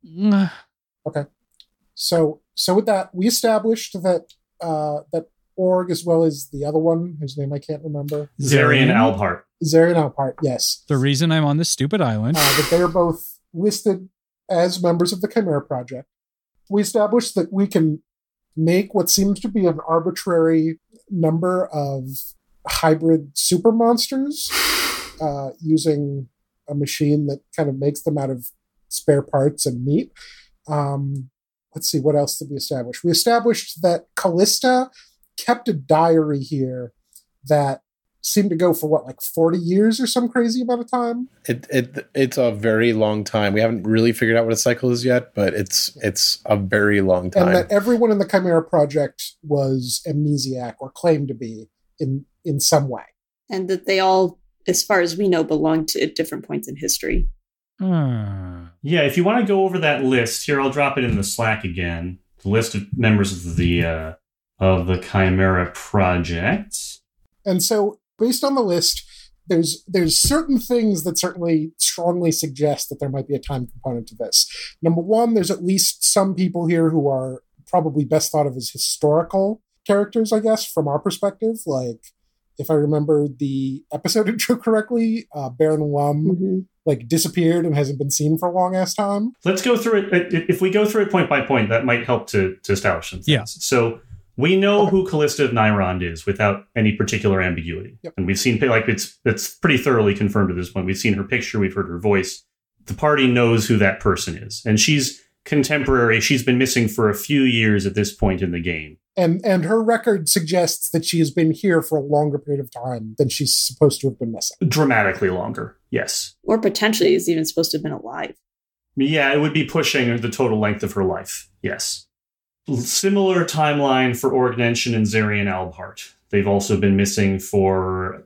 yeah. Okay. So so with that, we established that uh, that Org, as well as the other one, whose name I can't remember. Xerien Albhart. Xerien Albhart, yes. The reason I'm on this stupid island. Uh, that they are both listed as members of the Chimera Project. We established that we can make what seems to be an arbitrary number of hybrid super monsters uh, using a machine that kind of makes them out of spare parts and meat. Um, let's see, what else did we establish? We established that Kallista kept a diary here that seemed to go for what, like forty years or some crazy amount of time? It, it It's a very long time. We haven't really figured out what a cycle is yet, but it's it's a very long time. And that everyone in the Chimera Project was amnesiac or claimed to be in in some way. And that they all, as far as we know, belong to at different points in history. Hmm. Yeah, if you want to go over that list, here, I'll drop it in the Slack again. The list of members of the uh, of the Chimera Project. And so, based on the list, there's there's certain things that certainly strongly suggest that there might be a time component to this. Number one, there's at least some people here who are probably best thought of as historical characters, I guess, from our perspective. Like, if I remember the episode intro correctly, uh, Baron Lum mm-hmm. like disappeared and hasn't been seen for a long ass time. Let's go through it. If we go through it point by point, that might help to, to establish some things. Yeah. So we know okay. who Kallista of Nyrond is without any particular ambiguity. Yep. And we've seen, like, it's it's pretty thoroughly confirmed at this point. We've seen her picture. We've heard her voice. The party knows who that person is. And she's contemporary. She's been missing for a few years at this point in the game. And and her record suggests that she has been here for a longer period of time than she's supposed to have been missing. Dramatically longer. Yes. Or potentially is even supposed to have been alive. Yeah, it would be pushing the total length of her life. Yes. Similar timeline for Org Nenshen and Xerien Albhart. They've also been missing for,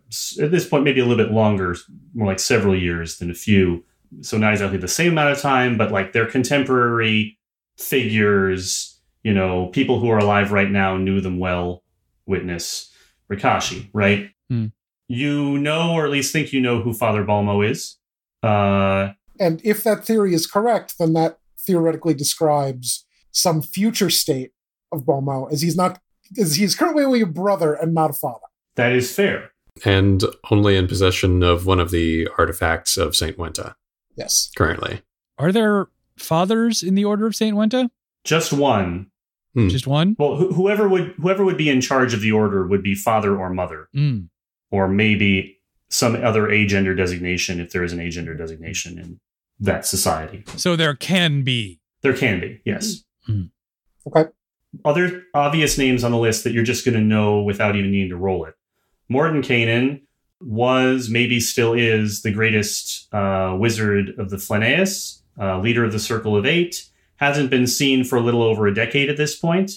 at this point, maybe a little bit longer, more like several years than a few. So not exactly the same amount of time, but like their contemporary figures, you know, people who are alive right now knew them well. Witness Rakashi, right? Mm. You know, or at least think you know who Father Balmo is. Uh, and if that theory is correct, then that theoretically describes some future state of Balmo, as he's not, as he's currently only a brother and not a father. That is fair. And only in possession of one of the artifacts of Saint Wenta. Yes. Currently. Are there fathers in the Order of Saint Wenta? Just one. Mm. Just one? Well, wh- whoever would whoever would be in charge of the Order would be father or mother. Mm. Or maybe some other agender designation, if there is an agender designation in that society. So there can be. There can be, yes. Mm. Okay. Other obvious names on the list that you're just going to know without even needing to roll it. Mordenkainen was, maybe still is, the greatest uh, wizard of the Flanaess, uh, leader of the Circle of Eight. Hasn't been seen for a little over a decade at this point,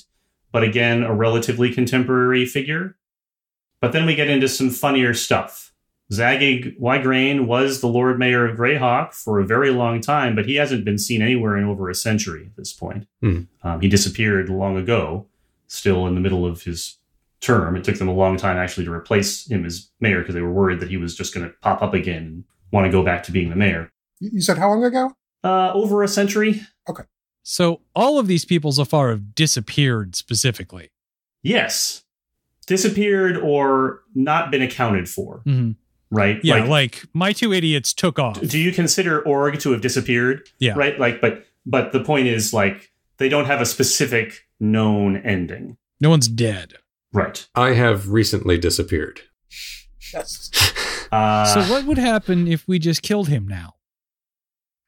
but again, a relatively contemporary figure. But then we get into some funnier stuff. Zagig Yragerne was the Lord Mayor of Greyhawk for a very long time, but he hasn't been seen anywhere in over a century at this point. Mm. Um, he disappeared long ago, still in the middle of his term. It took them a long time actually to replace him as mayor because they were worried that he was just going to pop up again and want to go back to being the mayor. You said how long ago? Uh, over a century. Okay. So all of these people so far have disappeared specifically. Yes. Disappeared or not been accounted for. Mm-hmm. Right? Yeah, like, like my two idiots took off. Do you consider Org to have disappeared? Yeah. Right? Like, but but the point is, like, they don't have a specific known ending. No one's dead. Right. I have recently disappeared. Yes. uh, so what would happen if we just killed him now?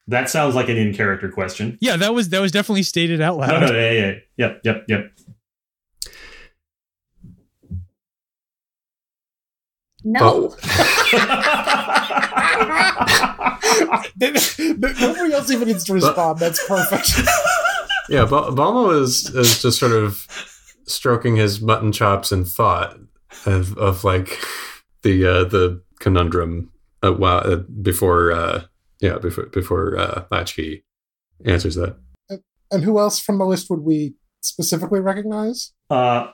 That sounds like an in-character question. Yeah, that was that was definitely stated out loud. No, no, yeah, yeah, yeah. Yep, yep, yep. No. Oh. Nobody else even needs to respond. That's perfect. Yeah, Bal- Balmo is, is just sort of stroking his mutton chops in thought of, of like the uh, the conundrum. Uh, wow, uh, before uh, yeah, before before uh, Latchkey answers that. And, and who else from the list would we specifically recognize? Uh.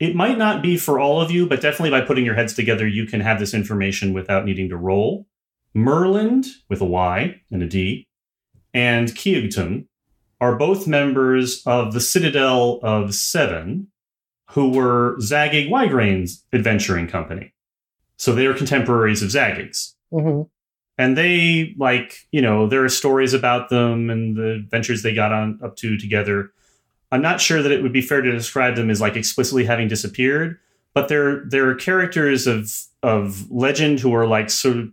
It might not be for all of you, but definitely by putting your heads together, you can have this information without needing to roll. Merland, with a Y and a D, and Kiugtum are both members of the Citadel of Seven, who were Zagig Ygrane's adventuring company. So they are contemporaries of Zagig's. Mm-hmm. And they, like, you know, there are stories about them and the adventures they got on up to together. I'm not sure that it would be fair to describe them as like explicitly having disappeared, but they're they're characters of of legend who are like sort of.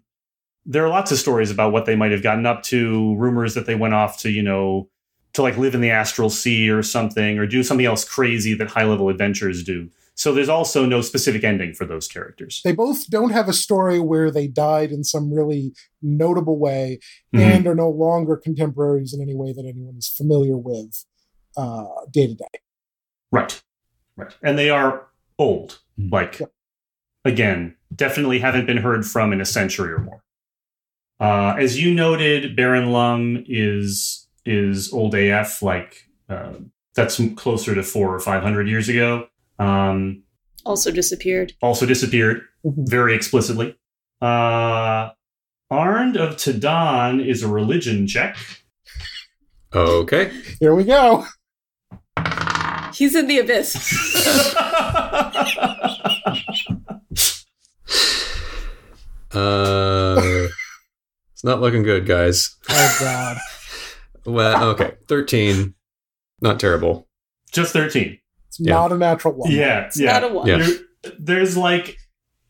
There are lots of stories about what they might have gotten up to, rumors that they went off to, you know, to like live in the Astral Sea or something, or do something else crazy that high level adventurers do. So there's also no specific ending for those characters. They both don't have a story where they died in some really notable way, mm-hmm. and are no longer contemporaries in any way that anyone is familiar with. Uh, day to day. Right. Right. And they are old. Like, yep. Again, definitely haven't been heard from in a century or more. Uh, as you noted, Baron Lum is is old A F. Like, uh, that's closer to four or five hundred years ago. Um, also disappeared. Also disappeared. Very explicitly. Uh, Arnd of Tadan is a religion check. Okay. Here we go. He's in the abyss. uh, it's not looking good, guys. Oh, God. Well, okay. thirteen. Not terrible. Just thirteen. It's yeah. not a natural one. Yeah. It's yeah. not a one. Yeah. There, there's like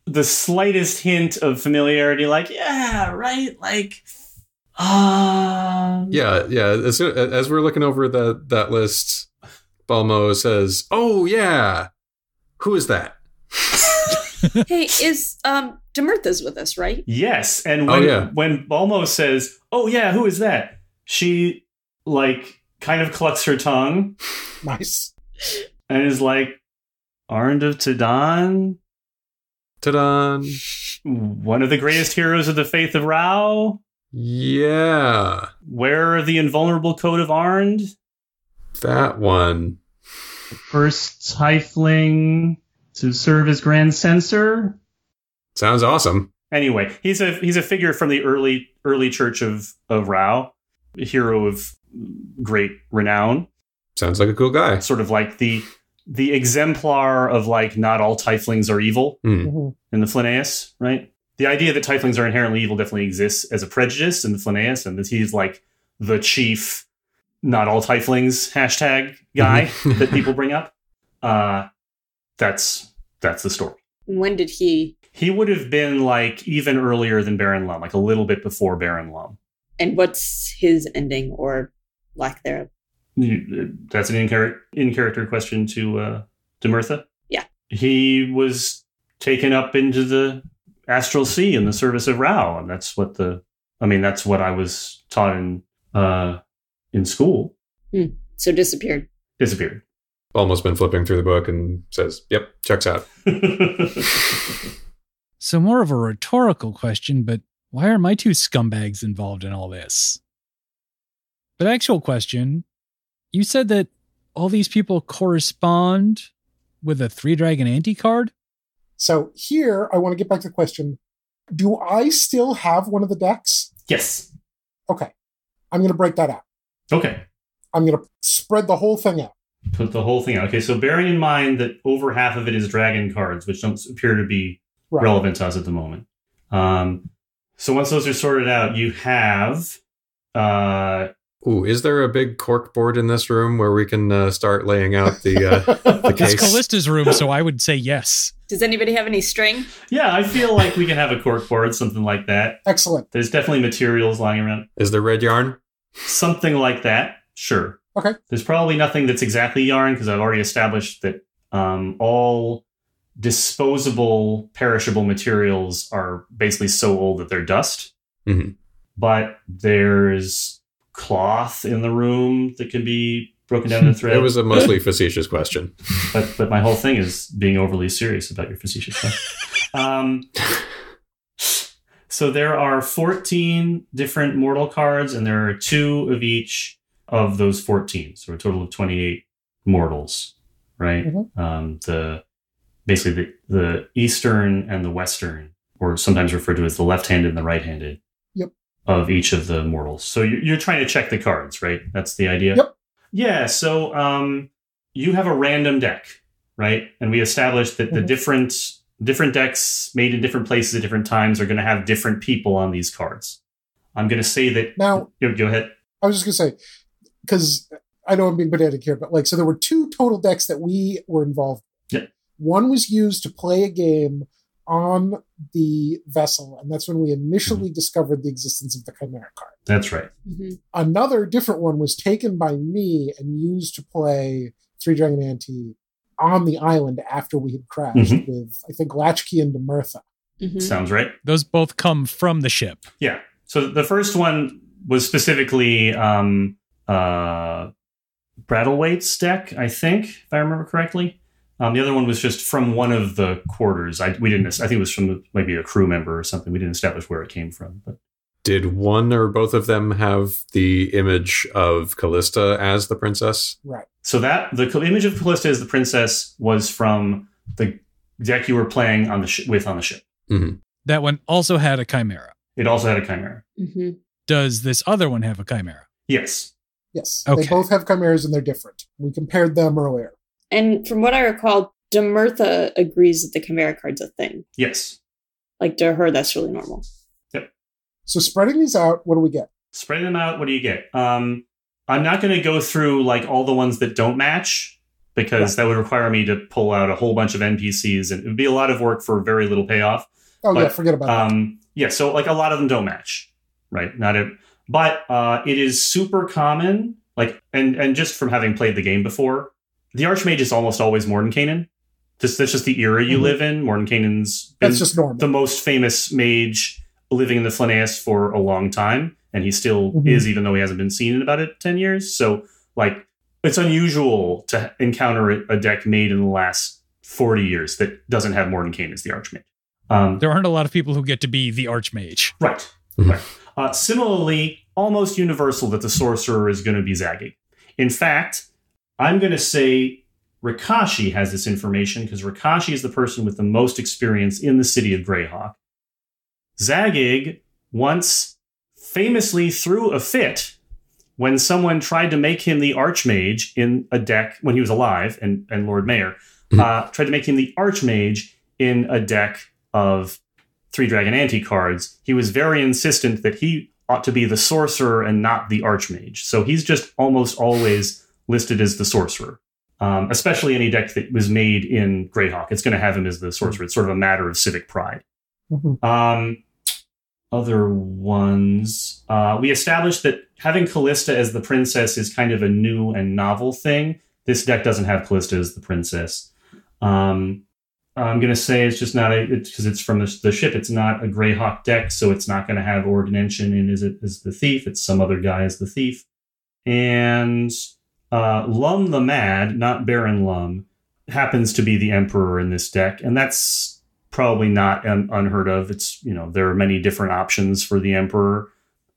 the slightest hint of familiarity. Like, yeah, right? Like... Um, yeah, yeah. As, as we're looking over that that list, Balmo says, "Oh yeah, who is that?" Hey, is um Demurtha's with us, right? Yes. And when, oh, yeah. when Balmo says, oh, yeah, who is that? She, like, kind of clucks her tongue. Nice. And is like, Arnd of Tadan? Tadan. One of the greatest heroes of the faith of Rao? Yeah. Where are the invulnerable code of Arnd? That one. The first tiefling to serve as Grand Censor. Sounds awesome. Anyway, he's a he's a figure from the early early church of, of Rao, a hero of great renown. Sounds like a cool guy. Sort of like the the exemplar of, like, not all tieflings are evil mm. in the Flanaess, right? The idea that tieflings are inherently evil definitely exists as a prejudice in the Flanaess, and that he's like the chief not all tieflings hashtag guy that people bring up. Uh, that's that's the story. When did he... He would have been, like, even earlier than Baron Lum, like a little bit before Baron Lum. And what's his ending, or lack thereof? That's an in-char- in-character question to uh, Demurtha. Yeah. He was taken up into the Astral Sea in the service of Rao, and that's what the... I mean, that's what I was taught in uh, in school. Mm. So disappeared. Disappeared. Almost been flipping through the book and says, yep, checks out. So more of a rhetorical question, but why are my two scumbags involved in all this? But actual question, you said that all these people correspond with a three dragon ante card? So here, I want to get back to the question. Do I still have one of the decks? Yes. Okay. I'm going to break that out. Okay. I'm going to spread the whole thing out. Put the whole thing out. Okay, so bearing in mind that over half of it is dragon cards, which don't appear to be Right. relevant to us at the moment. Um, so once those are sorted out, you have... Uh, Ooh, is there a big cork board in this room where we can uh, start laying out the, uh, the case? It's Callista's room, so I would say yes. Does anybody have any string? Yeah, I feel like we can have a cork board, something like that. Excellent. There's definitely materials lying around. Is there red yarn? Something like that, sure. Okay. There's probably nothing that's exactly yarn, because I've already established that um, all... disposable, perishable materials are basically so old that they're dust. Mm-hmm. But there's cloth in the room that can be broken down into thread. It was a mostly facetious question. But but my whole thing is being overly serious about your facetious question. Um, so there are fourteen different mortal cards, and there are two of each of those fourteen. So a total of twenty-eight mortals, right? Mm-hmm. Um, the... Basically, the, the Eastern and the Western, or sometimes referred to as the left-handed and the right-handed yep. of each of the mortals. So you're, you're trying to check the cards, right? That's the idea? Yep. Yeah, so um, you have a random deck, right? And we established that mm-hmm. the different different decks made in different places at different times are going to have different people on these cards. I'm going to say that... Now... Go, go ahead. I was just going to say, because I know I'm being pedantic here, but like, so there were two total decks that we were involved in. Yep. One was used to play a game on the vessel, and that's when we initially mm-hmm. discovered the existence of the Chimera card. That's right. Mm-hmm. Another different one was taken by me and used to play Three Dragon Ante on the island after we had crashed mm-hmm. with, I think, Latchkey and Demurtha. Mm-hmm. Sounds right. Those both come from the ship. Yeah. So the first one was specifically um, uh, Brattlewaite's deck, I think, if I remember correctly. Um, the other one was just from one of the quarters. I we didn't. I think it was from maybe a crew member or something. We didn't establish where it came from. But did one or both of them have the image of Kallista as the princess? Right. So that the image of Kallista as the princess was from the deck you were playing on the sh- with on the ship. Mm-hmm. That one also had a chimera. It also had a chimera. Mm-hmm. Does this other one have a chimera? Yes. Yes. Okay. They both have chimeras and they're different. We compared them earlier. And from what I recall, Demurtha agrees that the Chimera card's a thing. Yes. Like, to her, that's really normal. Yep. So spreading these out, what do we get? Spreading them out, what do you get? Um, I'm not going to go through, like, all the ones that don't match, because right. that would require me to pull out a whole bunch of N P Cs, and it would be a lot of work for very little payoff. Oh, but, yeah, forget about um, that. Yeah, so, like, a lot of them don't match, right? Not a, But uh, it is super common, like, and, and just from having played the game before, the Archmage is almost always Mordenkainen, This, that's just the era you mm-hmm. live in. Mordenkainen's been that's just normal. The most famous mage living in the Flanaess for a long time, and he still mm-hmm. is, even though he hasn't been seen in about it ten years. So, like, it's unusual to encounter a deck made in the last forty years that doesn't have Mordenkainen as the Archmage. Um, there aren't a lot of people who get to be the Archmage. Right. Mm-hmm. Right. Uh, similarly, almost universal that the sorcerer is going to be Zagig. In fact, I'm going to say Rakashi has this information because Rakashi is the person with the most experience in the city of Greyhawk. Zagig once famously threw a fit when someone tried to make him the Archmage in a deck when he was alive and, and Lord Mayor mm-hmm. uh, tried to make him the Archmage in a deck of three Dragon Ante cards. He was very insistent that he ought to be the sorcerer and not the Archmage. So he's just almost always listed as the sorcerer, um, especially any deck that was made in Greyhawk. It's going to have him as the sorcerer. It's sort of a matter of civic pride. Mm-hmm. Um, other ones. Uh, we established that having Kallista as the princess is kind of a new and novel thing. This deck doesn't have Kallista as the princess. Um, I'm going to say it's just not a, because it's, it's from the, the ship. It's not a Greyhawk deck, so it's not going to have Org Nenshen in as, it, as the thief. It's some other guy as the thief. And uh, Lum the Mad, not Baron Lum, happens to be the Emperor in this deck, and that's probably not un- unheard of. It's, you know, there are many different options for the Emperor,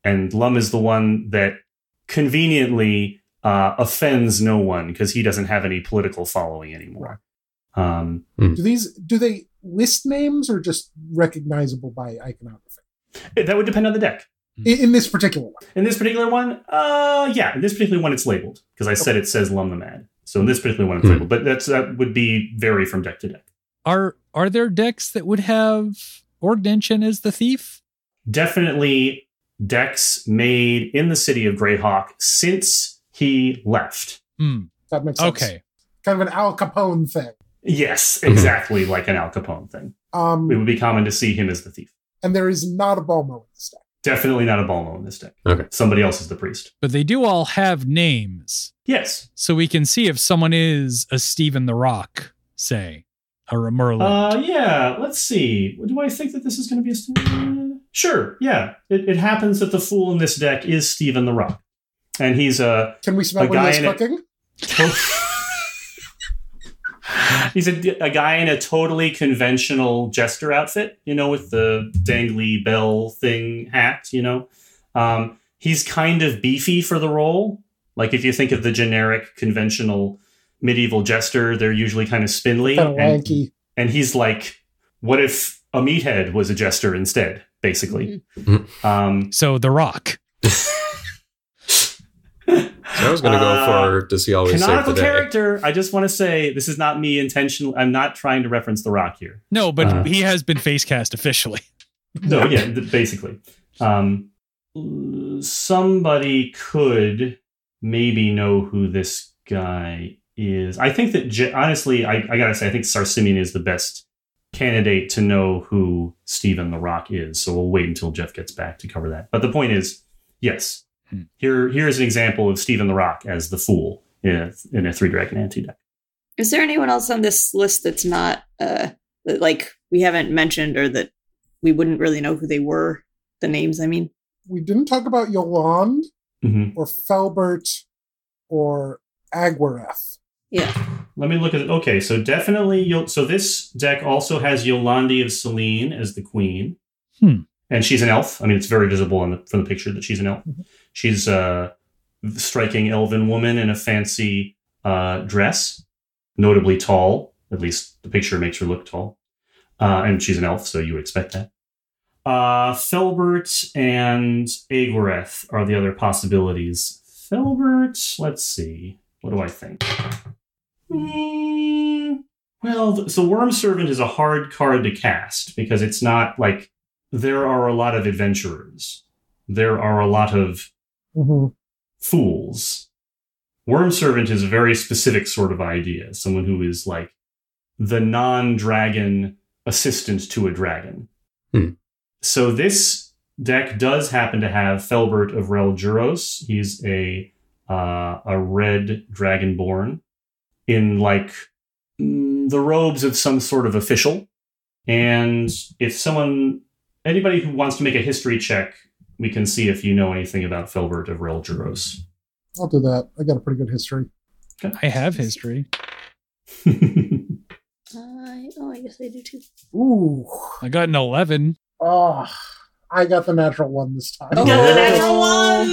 and Lum is the one that conveniently uh, offends no one because he doesn't have any political following anymore. Right. Um, do these do they list names or just recognizable by iconography? That would depend on the deck. In, in this particular one, in this particular one, uh, yeah, in this particular one, it's labeled because I okay. said it says Lum the Mad. So in this particular one, it's mm. labeled, but that's that would be vary from deck to deck. Are are there decks that would have Org Nenshen as the thief? Definitely decks made in the city of Greyhawk since he left. Mm. That makes sense. Okay, kind of an Al Capone thing. Yes, exactly, like an Al Capone thing. Um, it would be common to see him as the thief. And there is not a Balmo in this deck. Definitely not a Balmo in this deck. Okay. Somebody else is the priest. But they do all have names. Yes. So we can see if someone is a Stephen the Rock, say, or a Merlin. Uh, yeah, let's see. Do I think that this is going to be a Stephen? Sure, yeah. It, it happens that the fool in this deck is Stephen the Rock. And he's a Can we smell what he's cooking? He's a, a guy in a totally conventional jester outfit, you know, with the dangly bell thing hat, you know. Um, he's kind of beefy for the role. Like if you think of the generic conventional medieval jester, they're usually kind of spindly. Kind of wanky. And, and he's like, what if a meathead was a jester instead, basically? Mm-hmm. Um, so The Rock. So I was going to go for, does he always uh, canonical save the day? Character, I just want to say, this is not me intentional. I'm not trying to reference The Rock here. No, but uh, he has been face cast officially. No, yeah, basically. Um, somebody could maybe know who this guy is. I think that, honestly, I, I got to say, I think Sarsimian is the best candidate to know who Stephen the Rock is. So we'll wait until Jeff gets back to cover that. But the point is, yes. Here, here's an example of Stephen the Rock as the fool in a, in a three Dragon Ante deck. Is there anyone else on this list that's not, uh, that, like, we haven't mentioned or that we wouldn't really know who they were? The names, I mean. We didn't talk about Yolande mm-hmm. or Felbert or Agwareth. Yeah. Let me look at it. Okay, so definitely, Yo- so this deck also has Yolande of Selene as the queen. Hmm. And she's an elf. I mean, it's very visible on the, from the picture that she's an elf. Mm-hmm. She's a striking elven woman in a fancy uh, dress, notably tall. At least the picture makes her look tall. Uh, and she's an elf, so you would expect that. Uh, Felbert and Agwareth are the other possibilities. Felbert, let's see. What do I think? Mm, well, so Worm Servant is a hard card to cast because it's not like... There are a lot of adventurers. There are a lot of mm-hmm. fools. Worm Servant is a very specific sort of idea. Someone who is like the non-dragon assistant to a dragon. Hmm. So this deck does happen to have Felbert of Rel Juros. He's a uh, a red dragonborn in like the robes of some sort of official. And if someone, anybody who wants to make a history check, we can see if you know anything about Filbert of Rel Juros. I'll do that. I got a pretty good history. Okay. I have history. uh, oh, I guess I do too. Ooh. I got an eleven. Oh, I got the natural one this time. Oh, yeah. the natural one!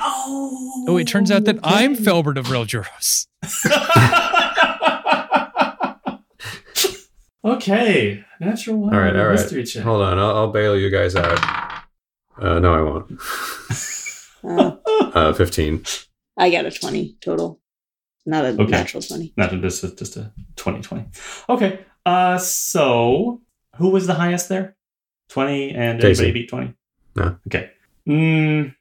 Oh. oh, it turns out that okay. I'm Filbert of Rel Juros. Okay, natural one. All right, all right. History check. Hold on, I'll, I'll bail you guys out. Uh, no, I won't. uh, uh, fifteen. I got a twenty total. Not a okay. natural twenty. Not a, just a, just a twenty, twenty. Okay, uh, so who was the highest there? twenty and Casey. Anybody beat twenty? No. Okay. Mm,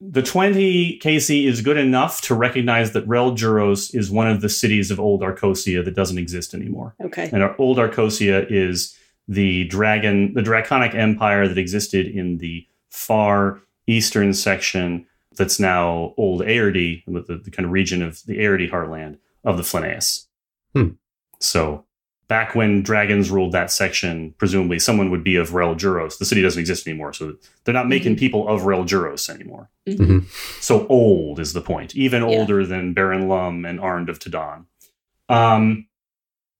the twenty, Casey, is good enough to recognize that Rel Juros is one of the cities of Old Arcosia that doesn't exist anymore. Okay. And our Old Arcosia is the dragon, the draconic empire that existed in the far eastern section that's now Old Aerdi, the, the kind of region of the Aerdi heartland of the Flanaess. Hmm. So back when dragons ruled that section, presumably someone would be of Rel Juros. The city doesn't exist anymore, so they're not making mm-hmm. people of Rel Juros anymore. Mm-hmm. So old is the point, even yeah. older than Baron Lum and Arnd of Tadan. Um,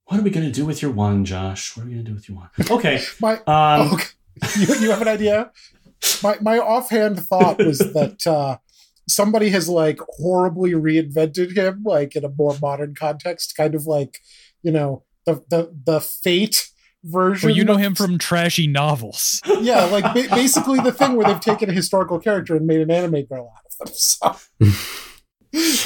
what are we going to do with your one, Josh? What are we going to do with your one? Okay. My, um, okay. You, you have an idea? My my offhand thought was that uh, somebody has like horribly reinvented him, like in a more modern context, kind of like, you know, the the, the Fate version. Well, you know of, him from trashy novels. Yeah, like ba- basically the thing where they've taken a historical character and made an anime girl out of them. So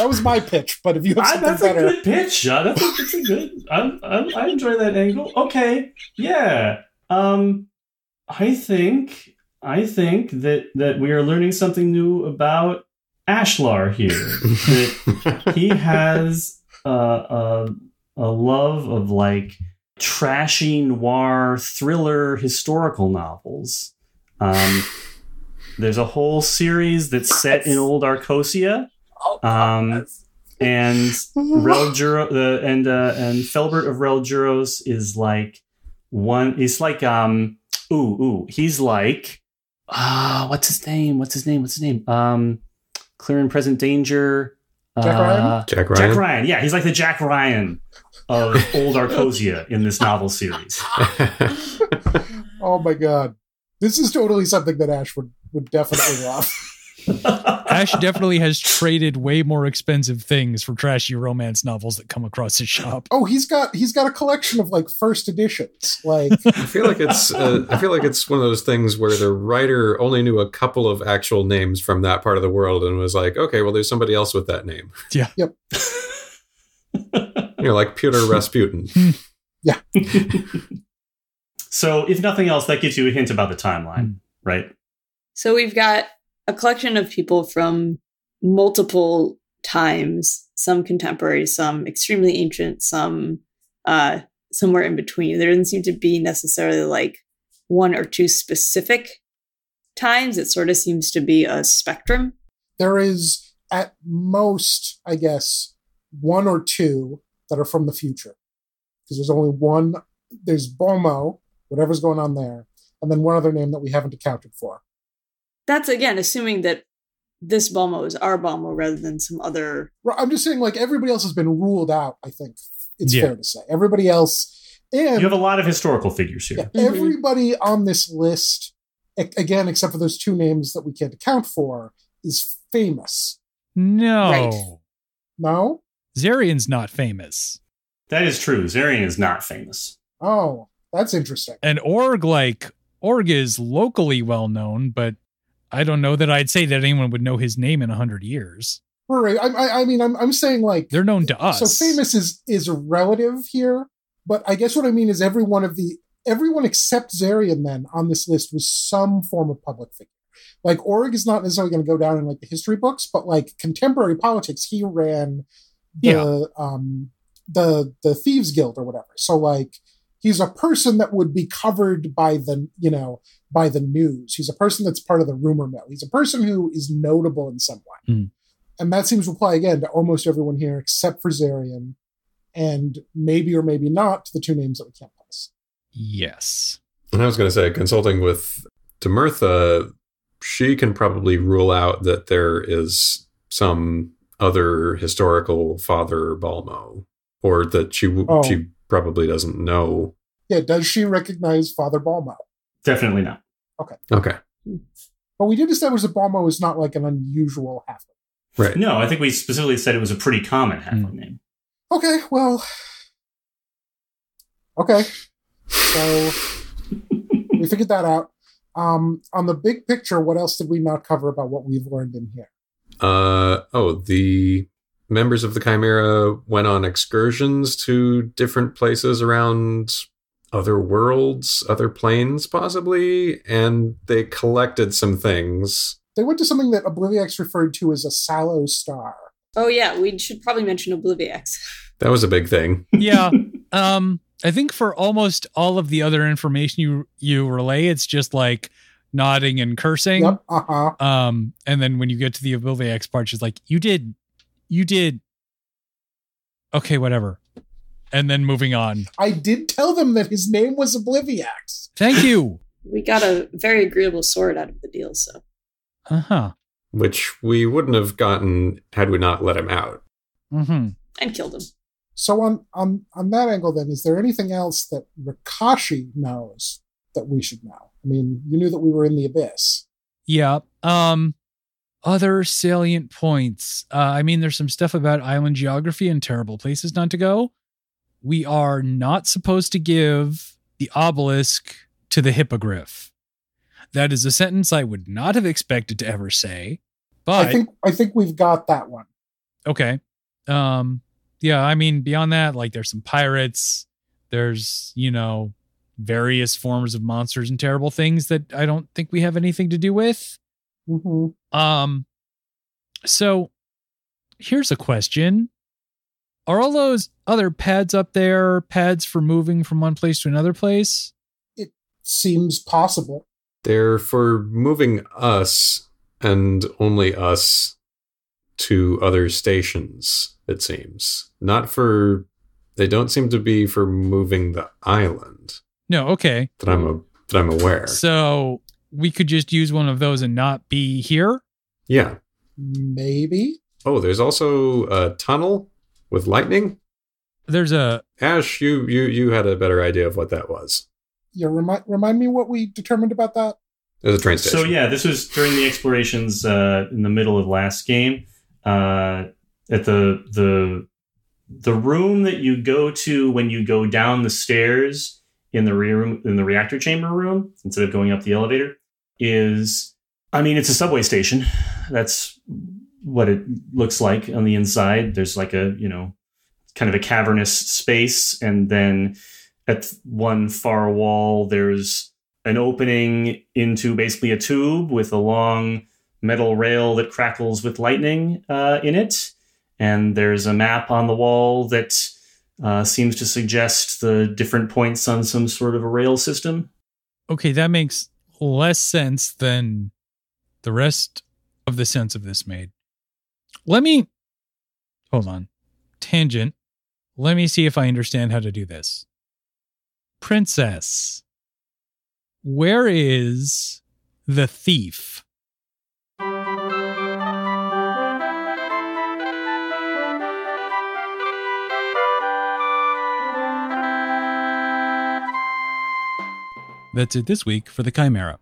that was my pitch. But if you have something I, that's better, a good pitch. Uh, that's, a, that's a good. I'm, I'm, I enjoy that angle. Okay, yeah. Um, I think. I think that, that we are learning something new about Ashlar here. That he has a, a, a love of like trashy noir thriller historical novels. Um, there's a whole series that's set in Old Arcosia, um, and Rel Juros, uh, and uh, and Filbert of Rel Juros is like one. He's like um ooh ooh. He's like. Ah, uh, what's his name? What's his name? What's his name? Um, Clear and Present Danger. Uh, Jack Ryan? Jack Ryan. Jack Ryan. Yeah, he's like the Jack Ryan of Old Arcosia in this novel series. Oh my God. This is totally something that Ash would, would definitely love. Ash definitely has traded way more expensive things for trashy romance novels that come across his shop. Oh, he's got he's got a collection of like first editions. Like, I feel like it's uh, I feel like it's one of those things where the writer only knew a couple of actual names from that part of the world and was like, okay, well, there's somebody else with that name. Yeah. Yep. You know, like Pyotr Rasputin. Yeah. So, if nothing else, that gives you a hint about the timeline, right? So we've got a collection of people from multiple times, some contemporary, some extremely ancient, some uh, somewhere in between. There doesn't seem to be necessarily like one or two specific times. It sort of seems to be a spectrum. There is at most, I guess, one or two that are from the future. Because there's only one, there's Balmo, whatever's going on there, and then one other name that we haven't accounted for. That's, again, assuming that this Balmo is our Balmo rather than some other... I'm just saying, like, everybody else has been ruled out, I think. It's yeah. fair to say. Everybody else... And you have a lot of historical figures here. Yeah, mm-hmm. Everybody on this list, again, except for those two names that we can't account for, is famous. No. Right. No? Xerien's not famous. That is true. Xerien is not famous. Oh, that's interesting. And Org, like, Org is locally well-known, but I don't know that I'd say that anyone would know his name in a hundred years. Right. I, I, I mean, I'm, I'm saying like they're known to us. So famous is is a relative here, but I guess what I mean is every one of the everyone except Xerien then on this list was some form of public figure. Like Org is not necessarily going to go down in like the history books, but like contemporary politics, he ran the yeah. um the the Thieves Guild or whatever. So like he's a person that would be covered by the you know. by the news. He's a person that's part of the rumor mill. He's a person who is notable in some way. Mm. And that seems to apply again to almost everyone here except for Xerien and maybe or maybe not the two names that we can't place. Yes. And I was going to say, consulting with Demurtha, she can probably rule out that there is some other historical Father Balmo, or that she w- oh. she probably doesn't know. Yeah, does she recognize Father Balmo? Definitely not. Okay. Okay. But we did establish that Balmo is not like an unusual halfling. Right. No, I think we specifically said it was a pretty common halfling mm. name. Okay, well... Okay. So... We figured that out. Um, on the big picture, what else did we not cover about what we've learned in here? Uh, oh, the members of the Chimera went on excursions to different places around other worlds, other planes, possibly, and they collected some things. They went to something that Obliviax referred to as a sallow star. Oh, yeah, we should probably mention Obliviax. That was a big thing. Yeah, um... I think for almost all of the other information you you relay, it's just like nodding and cursing. Yep, uh-huh. Um, and then when you get to the Obliviax part, she's like, you did, you did. Okay, whatever. And then moving on. I did tell them that his name was Obliviax. Thank you. We got a very agreeable sword out of the deal, so. Uh-huh. Which we wouldn't have gotten had we not let him out. Mm-hmm. And killed him. So on, on on that angle, then, is there anything else that Rakashi knows that we should know? I mean, you knew that we were in the Abyss. Yeah. Um, other salient points. Uh, I mean, there's some stuff about island geography and terrible places not to go. We are not supposed to give the obelisk to the hippogriff. That is a sentence I would not have expected to ever say. But I think I think we've got that one. Okay. Um. Yeah, I mean, beyond that, like, there's some pirates, there's, you know, various forms of monsters and terrible things that I don't think we have anything to do with. Mm-hmm. Um, so here's a question. Are all those other pads up there pads for moving from one place to another place? It seems possible. They're for moving us, and only us, to other stations, it seems. Not for... They don't seem to be for moving the island. No, okay. That I'm, a, that I'm aware. So we could just use one of those and not be here? Yeah. Maybe. Oh, there's also a tunnel with lightning? There's a... Ash, you you, you had a better idea of what that was. Yeah, remind, remind me what we determined about that? There's a train station. So yeah, this was during the explorations uh, in the middle of last game. Uh, at the the the room that you go to when you go down the stairs in the rear room, in the reactor chamber room, instead of going up the elevator, is I mean it's a subway station. That's what it looks like on the inside. There's like a you know kind of a cavernous space, and then at one far wall there's an opening into basically a tube with a long metal rail that crackles with lightning uh, in it. And there's a map on the wall that uh, seems to suggest the different points on some sort of a rail system. Okay, that makes less sense than the rest of the sense of this made. Let me... Hold on. Tangent. Let me see if I understand how to do this. Princess. Where is the thief? That's it this week for the Chimera.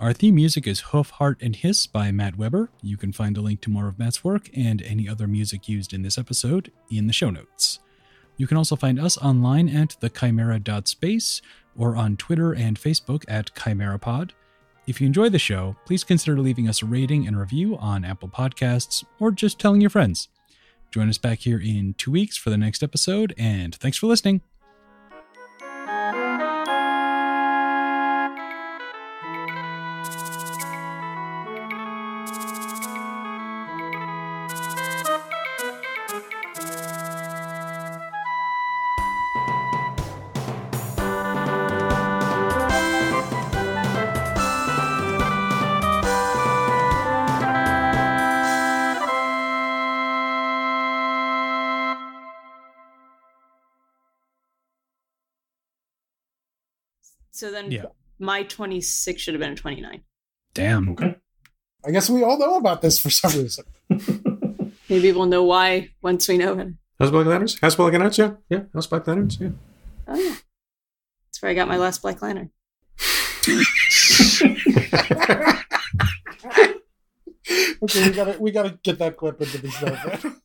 Our theme music is Hoof, Heart, and Hiss by Matt Weber. You can find a link to more of Matt's work and any other music used in this episode in the show notes. You can also find us online at the chimera dot space or on Twitter and Facebook at ChimeraPod. If you enjoy the show, please consider leaving us a rating and review on Apple Podcasts or just telling your friends. Join us back here in two weeks for the next episode, and thanks for listening. So then yeah. my twenty-six should have been a twenty-nine. Damn. Okay. I guess we all know about this for some reason. Maybe we'll know why once we know it. House Black Lanterns? House Black Lanterns, yeah. Yeah, House Black Lanterns, yeah. Oh, yeah. That's where I got my last Black Lantern. Okay, we gotta we gotta get that clip into the show.